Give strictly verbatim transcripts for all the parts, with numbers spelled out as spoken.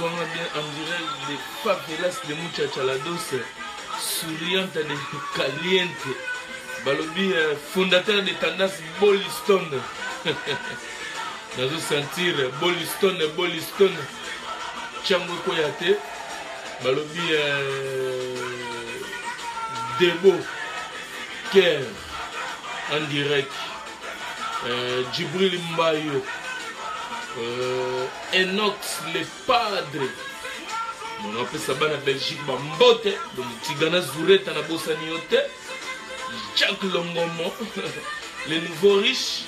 on dirait les favelas de Muchachalados, souriante de Caliente, Balobi, fondateur des tendances Boliston. Nous allons sentir Boliston, Boliston, Tchango Koyate, Balobi, Debo, Kerr, en direct, Djibril Mbayo. Euh, Enox le padre, on appelle ça en Belgique Bambote, donc Tigana Zourette en Abossaniote, Jacques Longomo, les nouveaux riches,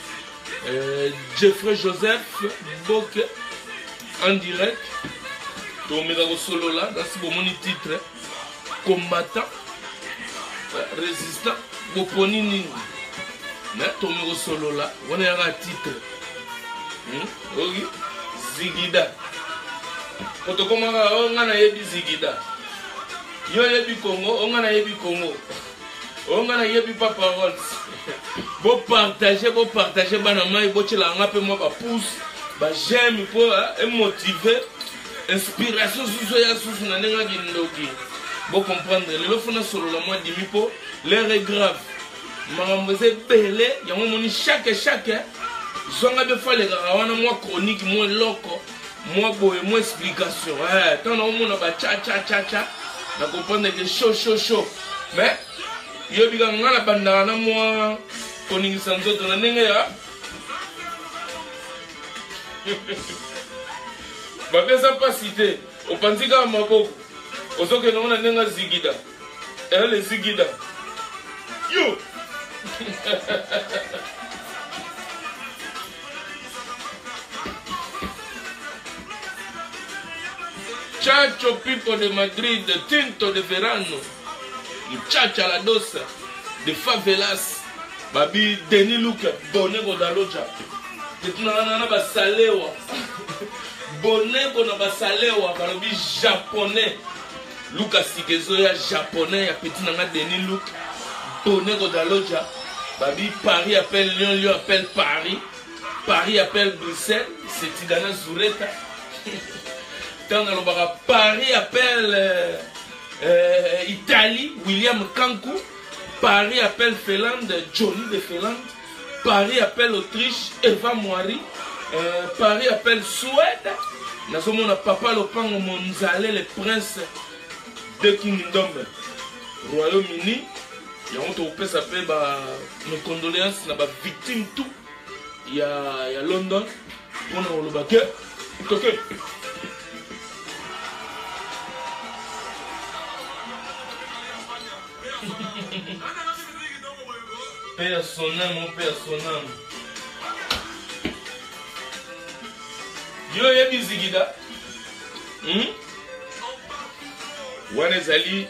euh, Jeffrey Joseph, Boke, en direct, Tomé Solo là, c'est pour mon titre, combattant, résistant, Boponini, Tomé Solo là, on est à titre. Hmm? Okay. Zigida. Quand on commence à on a Zigida. Yo yebi Congo, on a yebi Congo. On a yebi pas parole. Bon partager, bon partager, banama et bon chila ngape moi ba pouce, ba j'aime pour et motiver, inspiration sous ya sous na nenga gindoki. Bon comprendre, le fona solo la moi dimi po, l'air est grave. Maramose belé, ya mon chaque chaque Zonga de fois les gars, on a moins chronique, moins loco, moins beau et moins explication. Tant au monde on va tcha tcha tcha tcha, on comprend que chaud chaud chaud. Mais il y a des gens qui ont la bande à la moi, chronique sans autre on a négé là. Bah bien ça pas cité. On pense qu'il y a beaucoup. On sait que nous on a négé Zigida. Elle est Zigida. Yo. Chacho Pipo de Madrid, de Tinto de Verano, Chacha la Dosa, de Favelas, Babi Denis Luke, Bonego d'Aloja, de Tunanana Basalewa, Bonego na Basalewa, Barobi japonais, Luka Sikezoya japonais, Petit Nana Denis Luke, Bonego d'Aloja, Babi Paris appelle Lyon, Lyon appelle Paris, Paris appelle Bruxelles, c'est Tigana Zureta. Quand on va Paris appelle euh, euh, Italie, William Kankou, Paris appelle Finlande, Johnny de Finlande, Paris appelle Autriche, Eva Moiri, euh, Paris appelle Suède, nous sommes Papa Lopan Monzalé, le prince de Kingdom, Royaume-Uni, et on trouve ça fait nos condoléances, nos victimes, tout, il y a London, on a le baguette, personnel, mon personnel. Yo yebi Zigida. Hmm? Wane Zali.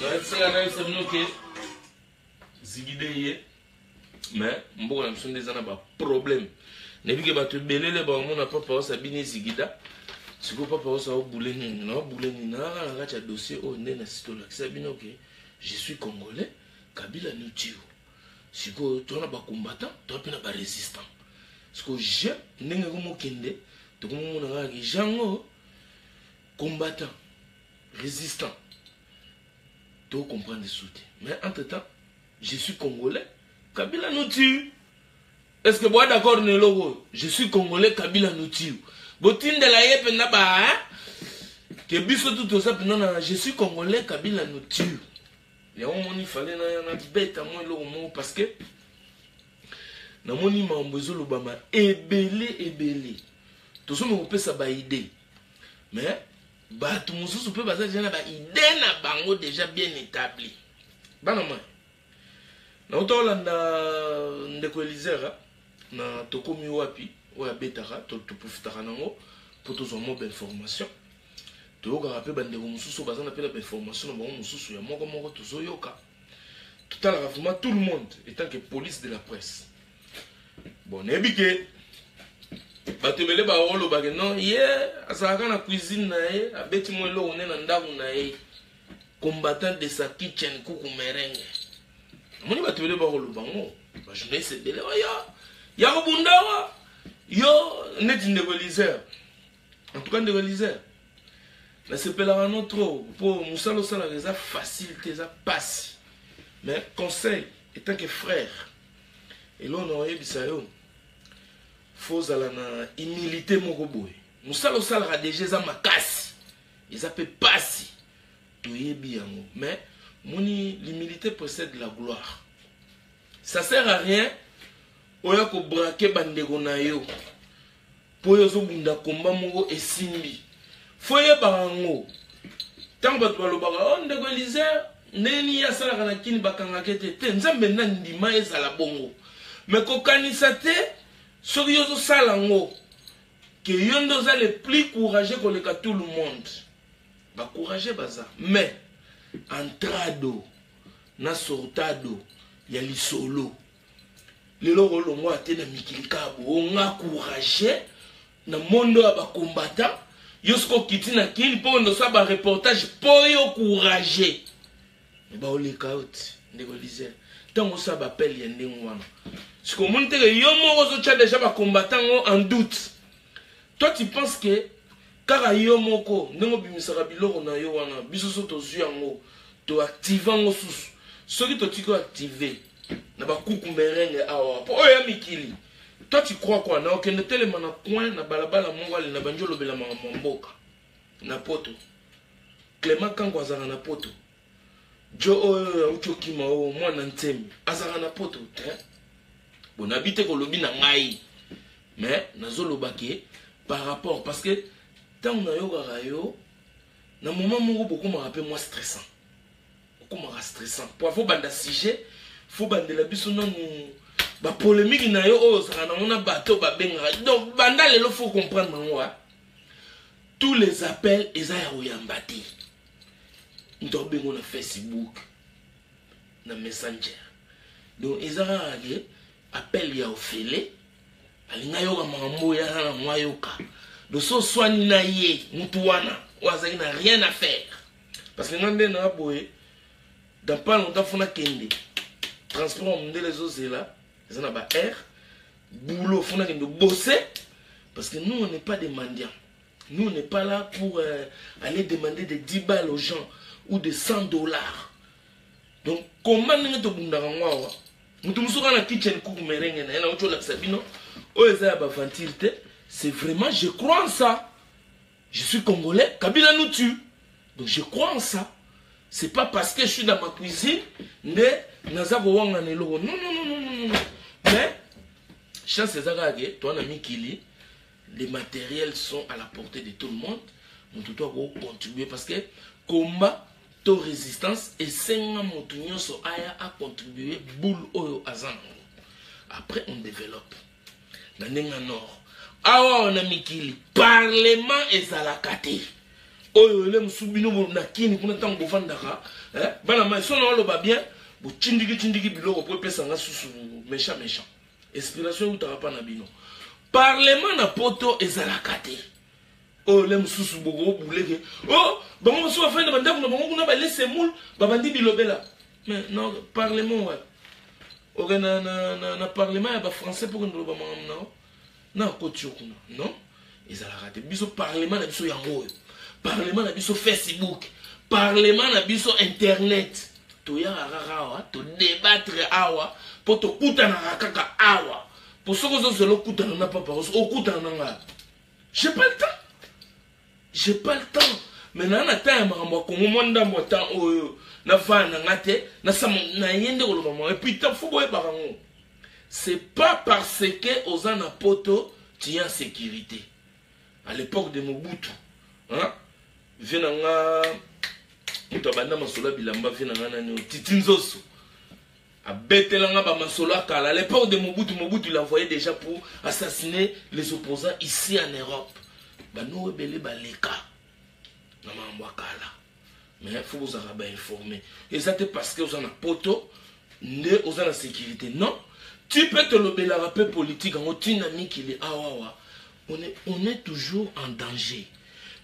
Non, c'est la même chose que Zigida yé. Mais, m'bou la m'son des ans n'a pas problème. Ne vu que batu belé le bon, on n'a pas parlé Sabine Zigida. Si vous pas parlé ça au bouleni, non, bouleni, non, la gâche à dossier au nez, la citola. Sabine, ok. Je suis Congolais, Kabila nous tue. Si tu es un combattant, tu es un résistant. Parce que je n'ai pas de combattant, combattant, résistant. Tu comprends des soutiens. Mais entre-temps, je suis Congolais, Kabila nous tue. Est-ce que vous êtes d'accord? Je suis Congolais, Kabila nous tue. Je suis Congolais, Kabila nous tue. Il fallait bête à moi parce que dans mon besoin ébélé ébélé tout ça me ça ba idée mais bah tout mususu peut baza déjà ba idée na bango déjà bien établi banama na otolanda ndeko Elisera na tokomi wapi wa betara to to profitera nango pour tous en mode information. Tu as fait des informations, tu as fait des informations, tu as fait des informations, tout le monde, étant que police de la presse. Bon, tu as fait des informations, non, hier, à la cuisine, à Bétimoué, on est dans le combattant de sa kitchen, coucou merengue. Je ne sais pas si tu as fait des informations, je ne sais pas si tu as fait des informations. Il y a un bon d'or, il y a un net de réaliseur. En tout cas, de réaliseur. Mais c'est pas trop. Pour Moussa, c'est facile, c'est passe. Mais conseil, étant que frère, et l'on a eu il faut aller dans l'humilité. Moussa, c'est déjà ma casse. Ils appellent passe. Tout est bien. Mais l'humilité précède la gloire. Ça sert à rien. On a braqué Bandegonayo. Pour les gens qui ont été simbi. Foyer barango. Tant que tu as le baron de Golisère, Neni a salakanakin bakangakete, Tenzambe Nandima et Salabongo. Mais Kokanisate, Sorioso Salango, que Yondoza le plus courageux qu'on est tout le monde. Bah courageux, baza. Mais, entrado, na sortado, yali solo. Le loro longo a tenu Mikilikabo, on a courageux, na mondo a ba combattant. Yosko Kitina Kil pour nous faire un reportage pour nous courager. Mais bah, on les caoute, négocier. Tant qu'on s'appelle, il y a des gens. Ce qu'on montre, il y a déjà des combattants en doute. Toi, tu penses que, car il y a des gens qui ont des gens qui ont des gens qui ont des activant qui ont des gens qui ont activé. N'a pas coucou merengue à oua. Oh, y'a Mikili. Toi tu crois quoi? Na okende telema na coin na balabala mongole na banjolo bela mamboka na poto. Clément Kankou azara na poto. Jo o uchokima o mwana ntemi azara na poto. Bon habite ko lobi na ngai. Mais nazolobake par rapport parce que tant na yo rayo na moment mongo beaucoup me rappelle moi stressant. Beaucoup me stressant. Pour faut banda sujet, faut bande la biso non la polémique n'a donc bandal il faut comprendre moi tous les appels ils ont yambati on a Facebook na Messenger donc ils ont appelé appel ya ofele alinga yo mambo ya na moyoka donc so soigné na yé mutuana oza n'a rien à faire parce que ngande na boé dans pas longtemps fona kende transport monde les autres là. Ils ont R, boulot, il faut bosser. Parce que nous, on n'est pas des mendiants. Nous, on n'est pas là pour euh, aller demander des dix balles aux gens ou des cent dollars. Donc, comment nous sommes tous les gens nous sommes dans la kitchen, c'est vraiment, je crois en ça. Je suis congolais, Kabila nous tue. Donc, je crois en ça. C'est pas parce que je suis dans ma cuisine, mais non, non, non, non, non, non. Mais, chasse les agagés, toi, ami Kili, les matériels sont à la portée de tout le monde. Nous devons contribuer parce que combat, to résistance, et Senga Montignon so aya a contribué boule oyo azan. Après, on développe. Dans le nord, awa on ami Kili, parlement et zalakati. Oyo le msoubino monakini, pour n'attendre que Vandara. Banama, son nom va bien. Tindiki tindiki bilo au propre sanga sous méchant méchant. Inspiration ou tarapa na bino. Parlement na poto ezalakate. Oh lem sous bogo bouleke. Oh bango so afin de bandam na bango na ba laisser moule babandi bilobela. Mais non parlement ouais. O na na na parlement ya ba français pour nous ba mamna. Na kotiokuna. Non ezalakate. Biso parlement na biso yango. Parlement na biso Facebook. Parlement na biso internet. To débattre awa pour te coûter kaka awa pour ce que vous avez coûté n'a pas parlé au coût d'un j'ai pas le temps j'ai pas le temps mais là on attend moi comme monde dans mon temps oh na va na ngate na sam na yende au moment et puis tant faut boire barango c'est pas parce que aux en poto tu es en sécurité à l'époque de Mobutu hein vient nga Tabana Masola Bilamba Fenanganano, Titinzosu. A Betelanga Bamasola Kala. À l'époque de Mobutu, Mobutu l'envoyait déjà pour assassiner les opposants ici en Europe. Bano Ebele Baleka. Namamwa Kala. Mais il faut vous en informer. Et ça, c'est parce que vous en avez poto, né vous en avez sécurité. Non. Tu peux te le rappeler politique en dynamique qui est awawa. On est toujours en danger.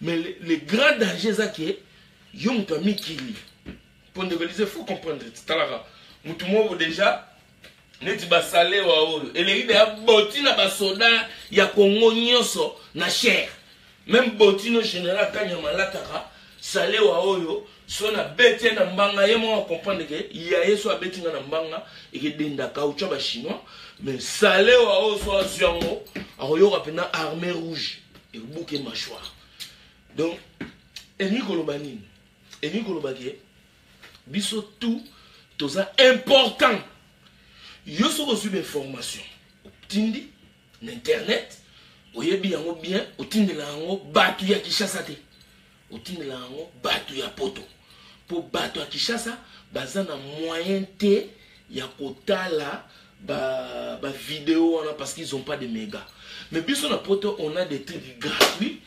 Mais le, le grand danger, c'est que. Yon t'a mis Kili. Pour négocier, faut comprendre. Talara, mutumo déjà, net basalé wao. Et les idées botine basoda ya Congo nyoso na cher. Même botine général quand y a malatara, salé wa oyo so na bete na mbanga ye mo comprendre que ya yeso abeti na mbanga et que denda ka ucha ba chinois mais salé wa oyo so azyango oyo rapena armée rouge et bouquet mâchoire donc eni kolobanine eni kolobake biso tout toza important yo so reçu des informations tindi na internet oyebi yango bien otinde la yango batu ya Kishasa te otinde la yango batu ya poto po batu ya Kishasa baza na moyen te ya kotala ba ba vidéo wana parce qu'ils ont pas de méga mais biso na poto on a des trucs gratuits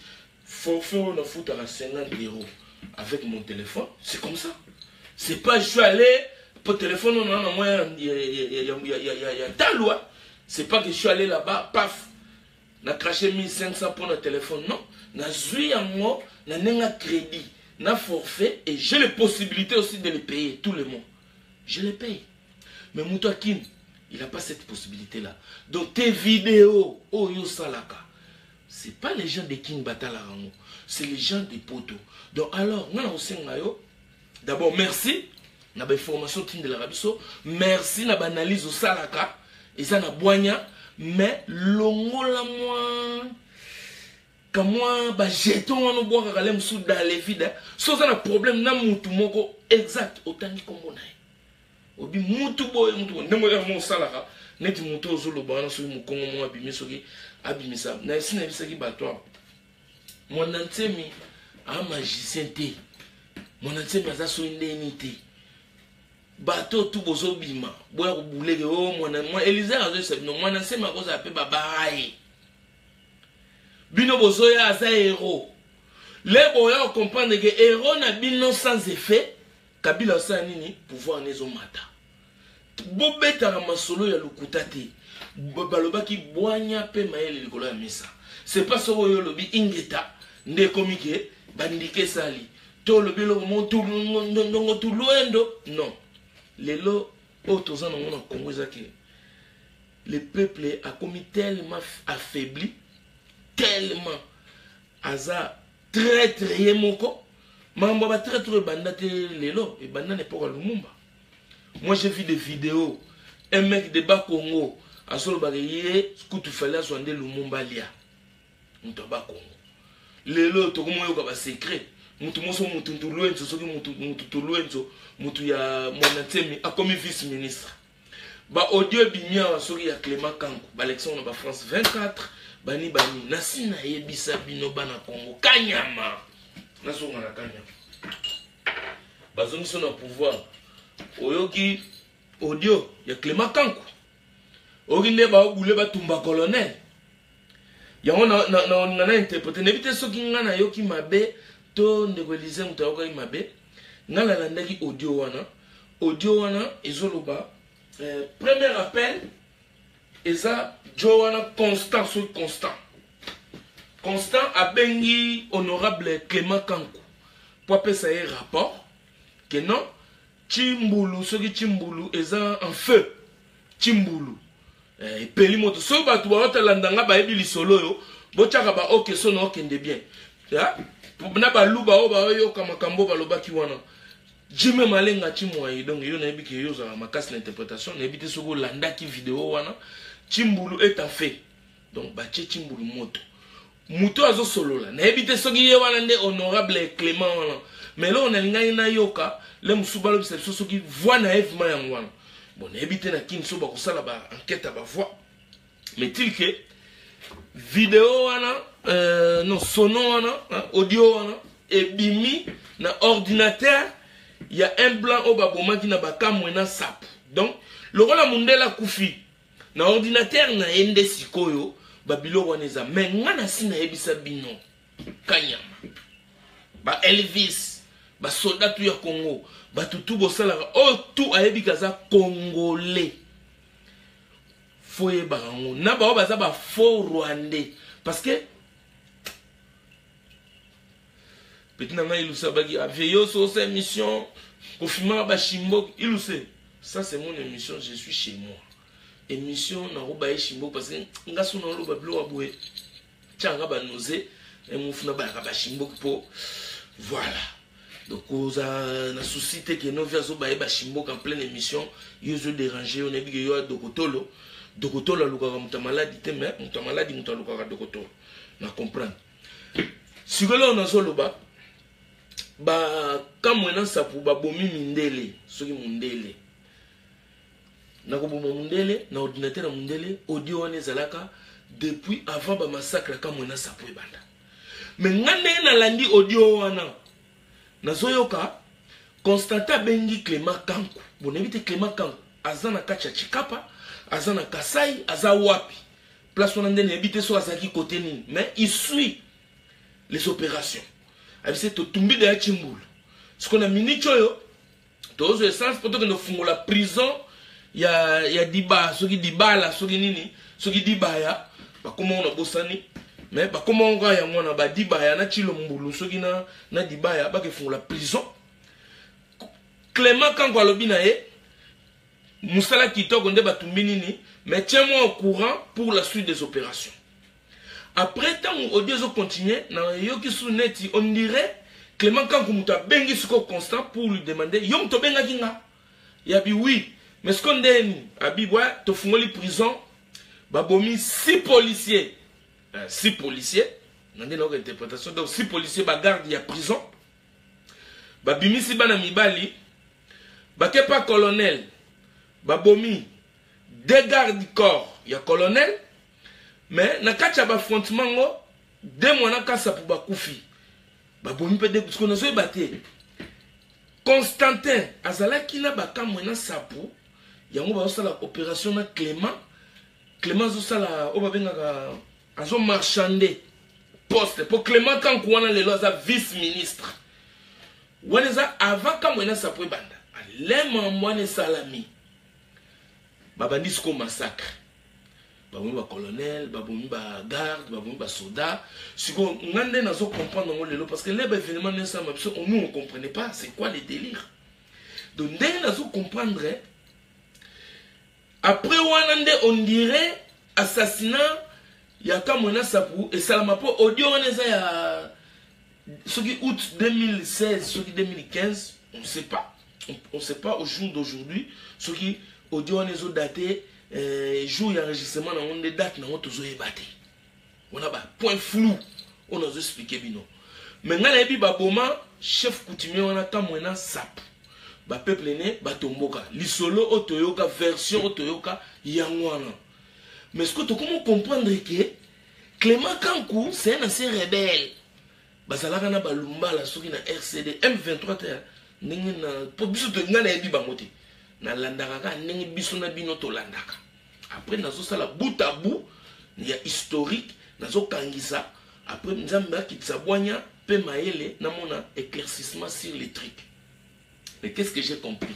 fonfon on a foot à cinquante euros avec mon téléphone c'est comme ça c'est pas je suis allé pour téléphone on a moyen il y a ta loi c'est pas que je suis allé là-bas paf n'a craché mille cinq cents pour notre téléphone, non. N'a zui en moi, n'a un crédit, n'a forfait, et j'ai les possibilités aussi de les payer tous les mois. Je les paye. Mais Mouta Kim, il n'a pas cette possibilité-là. Donc tes vidéos, oh yo salaka, c'est pas les gens de Kim Batalarango, c'est les gens des potos. Donc alors, nous avons d'abord merci, n'a pas formation de la Rabiso, merci, n'a pas analyse au salaka, et ça n'a boigna. Mais longo la moi quand moi bah jeton on boit à l'aime sous dans les vides sans un problème na mutu moko exact autant que comme on a obi mutu boy mutu ne me ramon salara net mutu zolo bana sur mon congo moi abimi soki abimi ça na si na bisaki batwa mon antemi a magicien té mon antemi a so indemnité bateau tout bozo bima boya ko boulege oh mwana mwana Elisa azo se no mwana sema koza pe babaye bino bozo ya za héros les boya comprendre que héros na bino sans effet kabila sa nini pouvoir nezo mata bobeta na masolo ya lokuta te baloba ki boanya pe maele likolo ya mesa c'est pas so yo lobi ingeta nde komike bandike sali to lobi lo mo tout ndongo tout loendo non. Les lots autour en Congo, le peuple a commis tellement affaibli, tellement asa très très moko, mamba très très bandate les lots et banane n'est pas le Lumumba. Moi j'ai vu des vidéos, un mec de bas Congo, à sol barrier, ce que tu fais là, soit des Lumumba lia, on te bat Congo. Les lots autour moi ils ont secret. Mutu moso mutu tuluenzo soki mutu mutu tuluenzo mutu ya monatemi a comme vice ministre ba audio bimia soki ya Clément Kankou ba élection na ba France vingt-quatre bani bani na sina yebisa bino bana Congo kanyama na songa na kanyama bazongi sona pouvoir oyoki audio ya Clément Kankou ogine ba obule ba tumba colonel ya ona na na na interpréter n'évite soki ngana yoki mabe ndegwelize mutaoka imabe ngala landaki audio wana audio wana ezoloba euh, premier appel eza joana constant sur constant constant abengi honorable Clément Kankou po apesa ye rapport que non Chimbulu soki Chimbulu eza en feu Chimbulu euh, epeli moto so batu baotalandanga bayebi lisolo yo bochaka ba ok so no okende bien ya na baluba o ba yo kama kambo balobaki wana jime malenga chimwaye donc yo na ebiki yo za makasi l'interprétation na ebite soko landaki vidéo wana Chimbulu est en fait donc bache Chimbulu moto muto azo solo la na ebite soki ye wana nde honorable Clément wana mais là on a linga na yoka le musubalo biseso soki voix na evma yango wana bon na ebite na kinso ba kosala ba enquête ba voix mais til que vidéo wana Euh, non, sonon wana, hein, audio wana, et bimi, na ordinateur, il y a un blanc au baboma qui n'a pas qu'à mouena sap. Donc, le rôle à Mundela Koufi, na ordinateur na ende sikoyo, babilo waneza, mais ngana si na ebisa bino, kanyama, ba Elvis, ba soldat ya Congo, ba toutou bosalara, oh tout a ebikaza congolais. Foye barango, na ba obaza ba faux rwandais, parce que, petit nana il sait bagi aveyo sur ses missions confinement ba Chimbo il sait ça c'est mon émission je suis chez moi émission na roba Chimbo parce que ngasu na roba blo aboué tchanga ba nosé et mon funa ba ba Chimbo po voilà Donc, on a souci que nous faisons en pleine émission, ils ont dérangé, on a vu qu'il y a des gens qui ont été malades, mais ils sont malades, ils sont malades, ils sont malades. On comprend. Si vous avez un solo, quand on a ça pour babomi mindele, ce qui mondele. Nakobo mondele, na ordinateur mondele, audio on est zalaka depuis avant le massacre quand on a ça pour banda. Mais ngane na landi audio wana. Nazoyoka constata bengi Clément Kankou. Bon évite Clément Kankou. Azana kacha chikapa, azana kasai, azawapi. Place on andene habite so azaki côté ni, mais il suit les opérations. Abise to tumbi de Chimbul. Ce qu'on a mini choyo, tous les sens pour que nous fumons la prison, il y a il y a diba, ceux qui diba là, ceux qui nini, ceux qui diba ya, bah comment on a bossani? Mais bah comment on gagne on a bah diba ya, na Tshilombo, ceux qui na na diba ya, bah qui font la prison. Clément Kankou alobi na e, musala kito gonde bah tumbi nini, mais tiens-moi au courant pour la suite des opérations. Après tant on odieux au continuer, na yo qui sous net, on dirait Clément Kankou muta bengi soko constant pour lui demander yo muto benga kinga. Ya bi oui. Mais ce qu'on dit, Abibwa, tu fous les prisons, babomi six policiers, six policiers, on a une interprétation, donc six policiers bagarde il y a prison, babimi si banami bali, baké pas colonel, babomi deux gardes du corps, il y a colonel, mais na kacha ba affrontement deux mois na kasa pour bakoufi, babomi peut de qu'on a joué batté, Constantin, azala kina baka mwana sapu. Yango ba osala opération na Clément. Clément zosala oba benga ka azo marchander poste pour Clément Kankou wana lelo za vice ministre. Wana za avant ka mwana sapu banda. Lema mwana salami. Babandi sko massacre. Babomi ba colonel, babomi ba garde, babomi ba soldat. Siko ngande nazo comprendre ngo lelo parce que les événements ne ça parce que nous on comprenait pas c'est quoi les délires. Donc ndenge nazo comprendre. Après on dirait assassinat yaka mwana sapu et salamapo audio oneza ya ce qui août deux mille seize ce qui deux mille quinze on sait pas on sait pas au jour d'aujourd'hui ce qui audio onezo daté jour d'enregistrement on des dates on toujours ébatté on a pas point flou on nous expliquer bino mais ngana bi baboma chef coutumier on a ka mwana sapu ba peuple né ba tomboka lisolo otoyoka version otoyoka yangwana mais ce que tu comment comprendre que Clément Kankou c'est un ancien rebelle bazalaka na balumba la soki na R C D M vingt-trois terre ningi na po biso to ngana ebi bangote na landaka ningi biso na bino to landaka après nazo sala bout à bout il y a historique nazo kangisa après nzamba kitsabwanya pe maele na mona éclaircissement sur les trucs. Mais qu'est-ce que j'ai compris?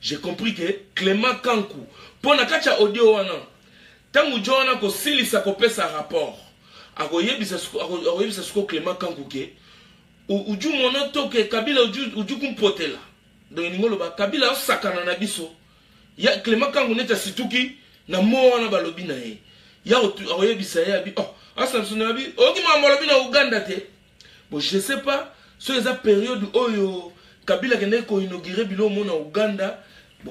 J'ai compris que Clément Kankou, pour la cacha audio, tant que John a si sa copie sa rapport, a voyé bisasko Clément Kankou que ou du moment que Kabila ou du compoté là, donc il n'y a pas Kabila ou sakana na biso, y a Clément Kankou n'est pas si tout qui n'a mort na balobinae, y a voyé bisaye abi oh, à Samson abi, oh qui m'a mort na Ouganda te, bon je sais pas, sur les périodes oh yo Kabila qui a inauguré Bilo Mona Ouganda,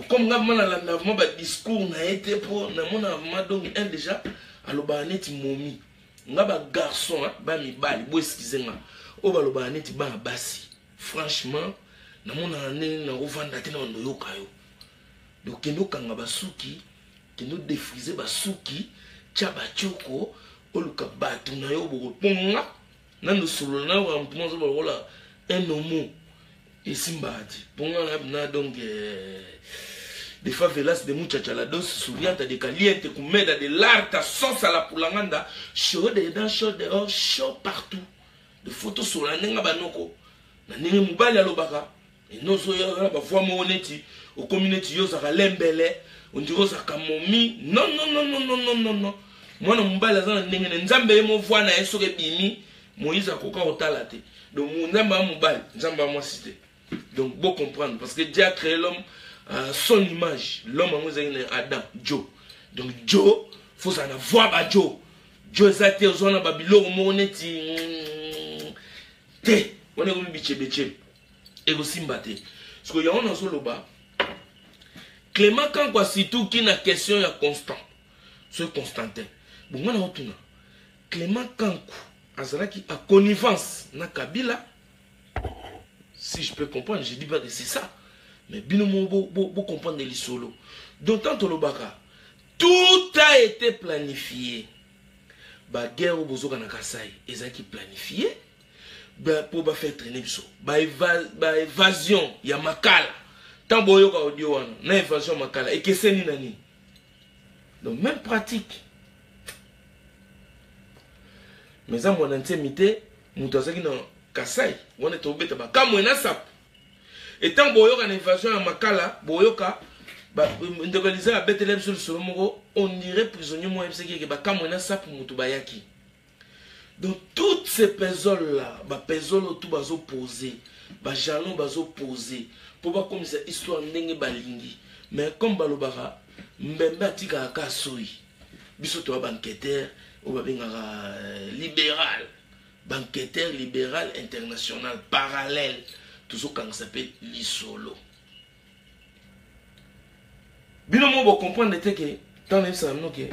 comme je le discours n'a été pour un déjà, alors je suis un garçon, je suis un garçon, je suis un basi. Franchement, je suis un garçon, je suis un garçon, je suis un garçon, je suis un garçon, et Simbadi, pour moi, donc des favelas de Muchachalados, souriante de Caliente, Kumeda, de l'art, sauce à la Poulanganda, chaud dedans, chaud dehors, chaud partout. De photos sur la Nenga Banoko, la Nenga Moubali à l'Obaka, et nous sommes voix Mooneti, au communauté Yosaka Lembele, on dit Osaka Momi, non, non, non, non, non, non, non, non. Moi, non, Moubali à la Nenga Nzambe, mon voix n'a essoré Bimi, Moïse à Koka Otalate. Donc, Mounamba Moubali, Nzamba m'a cité. Donc, bon comprendre, parce que Dieu a créé l'homme à son image. L'homme a Adam, Dieu. Donc, Dieu, il faut s'en avoir à Dieu. Dieu a été aux zones à Babylone, on est. Té, on est au Biché Biché. et vous simbatez. Parce que y a un solo bas. Clément Kankou surtout qui n'a question ya constant. Ce Constantin. Bon moi na retourne. Clément Kankou azala qui a connivence na Kabila. Si je peux comprendre, je dis pas que c'est ça. Mais bino mo bo comprendre les solo. Donc tant le baka. Tout a été planifié. Ba guerre au bozoka na Kasai, ezaki planifié. Bah, pour bah faire traîner biso bah, éva, bah évasion ya makala tant boyoka audio wana na évasion makala et que c'est ni nani donc même pratique mais en mon intimité mutazaki na Kasai on est tombé taba comme on a sap et tant boyoka na évasion ya makala boyoka bah indégaliser à Bethlehem sur le Solomon on irait prisonnier moi c'est que bah comme on a sap mutu bayaki. Donc toutes ces personnes là, bah personnes tout baso posé, bah jalon baso posé, pour pas comme cette histoire n'engue balingi, mais comme balobara, même batika kasoi, bisoto banqueteur, ou babengara libéral, banqueteur libéral international parallèle, toujours quand ça s'appelle l'isolo. Binomo vous comprendre que tant même ça non que,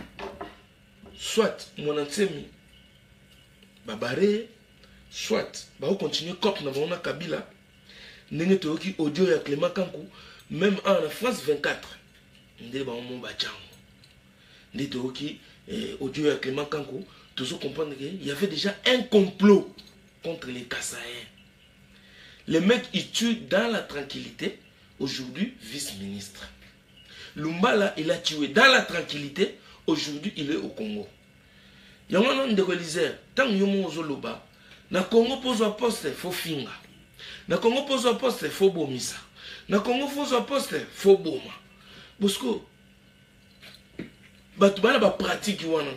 soit mon ami Barré, soit, bah on continue cop na mon Kabila, n'est pas qui audio ya Clément Kankou, même en France vingt-quatre, n'est pas mon bachang, n'est pas qui audio ya Clément Kankou, toujours comprendre qu'il y avait déjà un complot contre les Kassaïens. Les mecs ils tuent dans la tranquillité, aujourd'hui vice-ministre. Lumbala il a tué dans la tranquillité, aujourd'hui il est au Congo. Il y a un de réaliser, tant que vous na Congo pose un poste, faut finga. Na Congo pose un poste, faut bomisa. Na Congo pose un poste, faut boma. Parce que, bato bana ba pratique wana.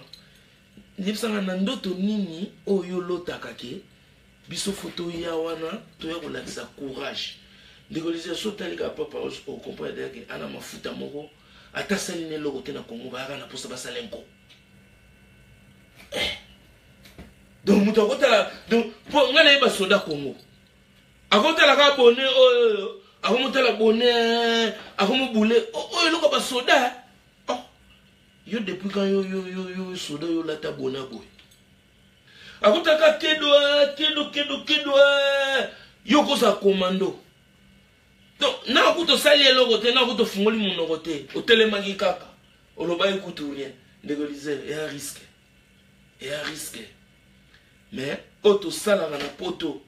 Nibsanga nandoto nini oyo lota kake, biso photo ya wana, toya kolakisa courage. De réaliser sotali ka papa au comprendre que ana mafuta moko, ata saline lokote na Congo ba na posa ba salenko. Donc, nous avons des soldats Congo. Avant de la bonne, avant de la bonne, avant de bouler, oh, il y a soldats. Oh, yo depuis quand yo yo yo yo soldats yo la tabona boy. Avant de la kedo kedo kedo kedo yo kosa commando. Donc, na akuto sali logote, na akuto fungoli monogote, hôtel magikaka, oloba ekuto rien, dégoliser et un risque. Et à risquer. Mais, auto salara na poto,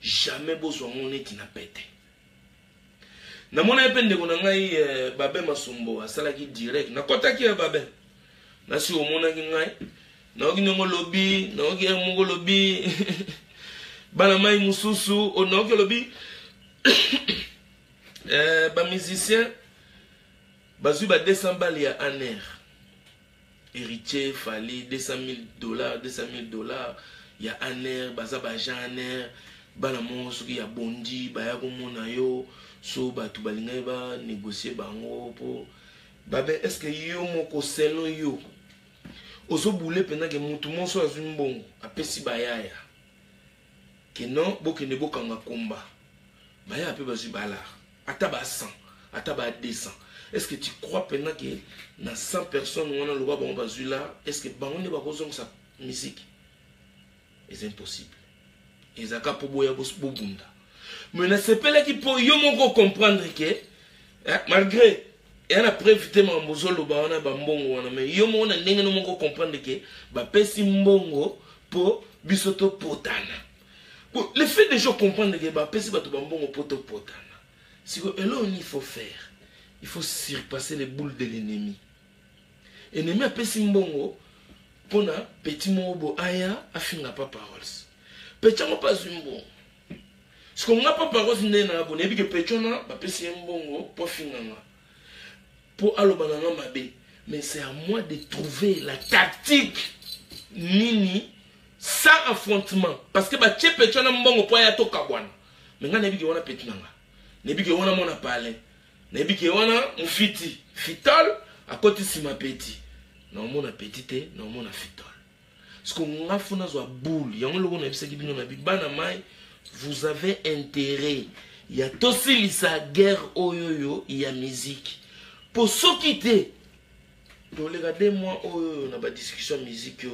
jamais besoin mon eti na pété. Na mon épine de gonangai, babé masumbo, à salaki direct, na kota ki babé. Na si au monangi ngai, na ogi nongo lobby, na ogi mongo lobby, banamai mususu, o na ogi lobby, ba musicien, bazu ba deux cents balles ya aner. Héritier, fally, deux cent mille dollars, deux cent mille dollars, il y a un air, il y a un air, il y a bondi, il y a un air, so batu balinga négocier bango po babe est-ce que yo moko selon yo ozo boule pendant que mutu monso azumi bongo apesi bayaya que non bokene bokanga komba bayaya pe bazu bala ataba cent ataba deux cents. Est-ce que tu crois pendant que dans cent personnes on a le droit bon bazula est-ce que bango ne va pas jouer sa musique? C'est impossible. Et ça pour boya bobunda. Mais na sepele qui pour yo moko comprendre que malgré et on a prévité mambozolo ba on a bambongo wana mais yo mona ndenge no moko comprendre que ba pesi mbongo pour bisoto potana. Le fait de gens comprendre que ba pesi ba to bambongo poto potana. C'est que là on il faut faire. Il faut surpasser les boules de l'ennemi. L'ennemi a pesé mbongo pour petit mobo aya a fini pas parole. Petit on pas mbongo. Ce qu'on n'a pas parole n'est na abonné parce que petit on a pesé mbongo pour finir pour aller banana mabé. Mais c'est à moi de trouver la tactique nini sans affrontement parce que bah tu petit on a mbongo pour y aller tokabwana. Mais quand n'ébi que on a petit nanga, n'ébi que on a mon a parlé. Nebi ke wana mfiti fitol akoti sima petit na mona petite na mona fitol ce qu'on a funa zo boule yango loko na bisaki bino na bibana mai vous avez intérêt Il y a aussi la guerre oyoyo, il y a musique. Pour ceux qui étaient, regardez-moi, on a une discussion de musique.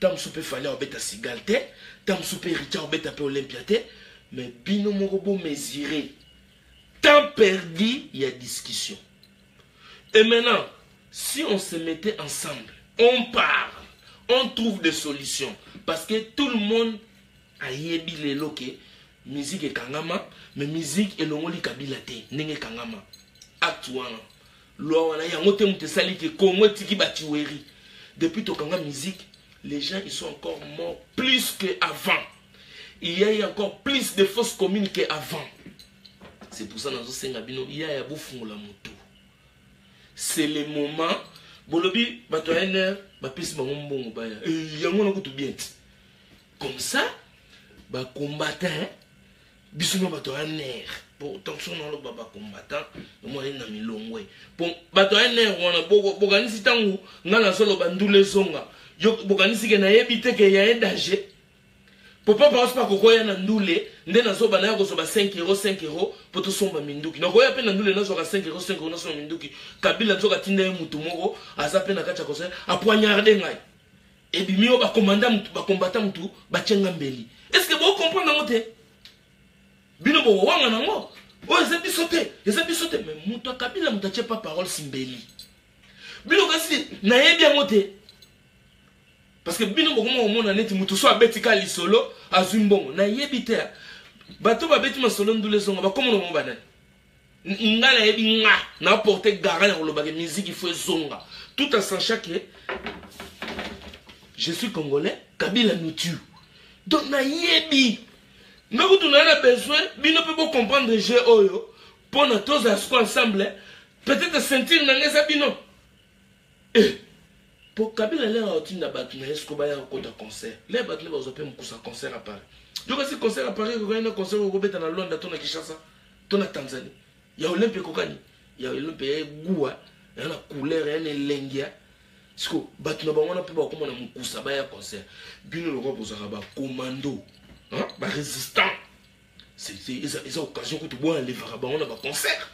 Tant que fallait en bête à Sigalte, tant que Richard en bête à Olympiate, mais bino morobo mesuré. Tant perdu, il y a discussion. Et maintenant, si on se mettait ensemble, on parle, on trouve des solutions. Parce que tout le monde a yébi les loquets. Musique est kangama, mais musique est l'ongoli kabila te. Nenge kangama. Actuellement. Loa wana yangote mte sali ke kongo tiki batiweri. Depuis to kanga musique, les gens ils sont encore morts plus qu'avant. Il y a eu encore plus de fausses communes qu'avant. C'est pour ça que il y a eu beaucoup de moto. C'est le moment. Bolobi, batoyener, bapis mamombo baya. Il y a un peu bien. Comme ça, bah combattant, bisouno batoyener. Bon, attention dans le baba combattant, moi il n'a mis l'ombre. Bon, batoyener, on a beau organiser tant où, n'a la seule bandoule zonga. Yo organiser que n'aie bité que y a un danger. Pour pas penser pas que quoi y a nandoule, n'est dans ce banal qu'on soit cinq euros, cinq euros, pour tout son baminduki. Non quoi y a peine nandoule, non soit cinq euros, cinq euros, non soit baminduki. Kabila soit tindé mutumoro, azape na kacha conseil, apoignarder ngai. Et puis mieux va commander mutu, va combattre mutu, va tchengambeli. Est-ce que vous comprenez mon thé? Bino bo wanga nango. Oh ils ont pu sauter, ils ont pu sauter. Mais mutu Kabila mutu tient pas parole simbeli. Bino kasi n'aie bien mon thé. Parce que bino bokomo omona neti mutu so abetika li solo azumbongo na yebita bato ba betima solo ndule songa ba komo no bana nga na yebi nga na porter garant na lobaka musique il faut zonga tout en sachant que je suis congolais Kabila nous tue donc na yebi na kutu na na besoin bino peut pas comprendre je oyo pour na tous ensemble peut-être sentir na ngeza bino eh pour Kabila, il y a un concert. Il y a un concert à Paris. Donc, si le concert à Paris, il y a un concert à Londres, à Kinshasa, à Tanzanie. Il y a Olympe Kokani. Il y a Olympe Goua. Il y a la couleur, il y a l'engia. Parce que, il y a un concert. Il y a un concert. Il y a un commando. Il y a un résistant. C'est une occasion que tu bois un concert.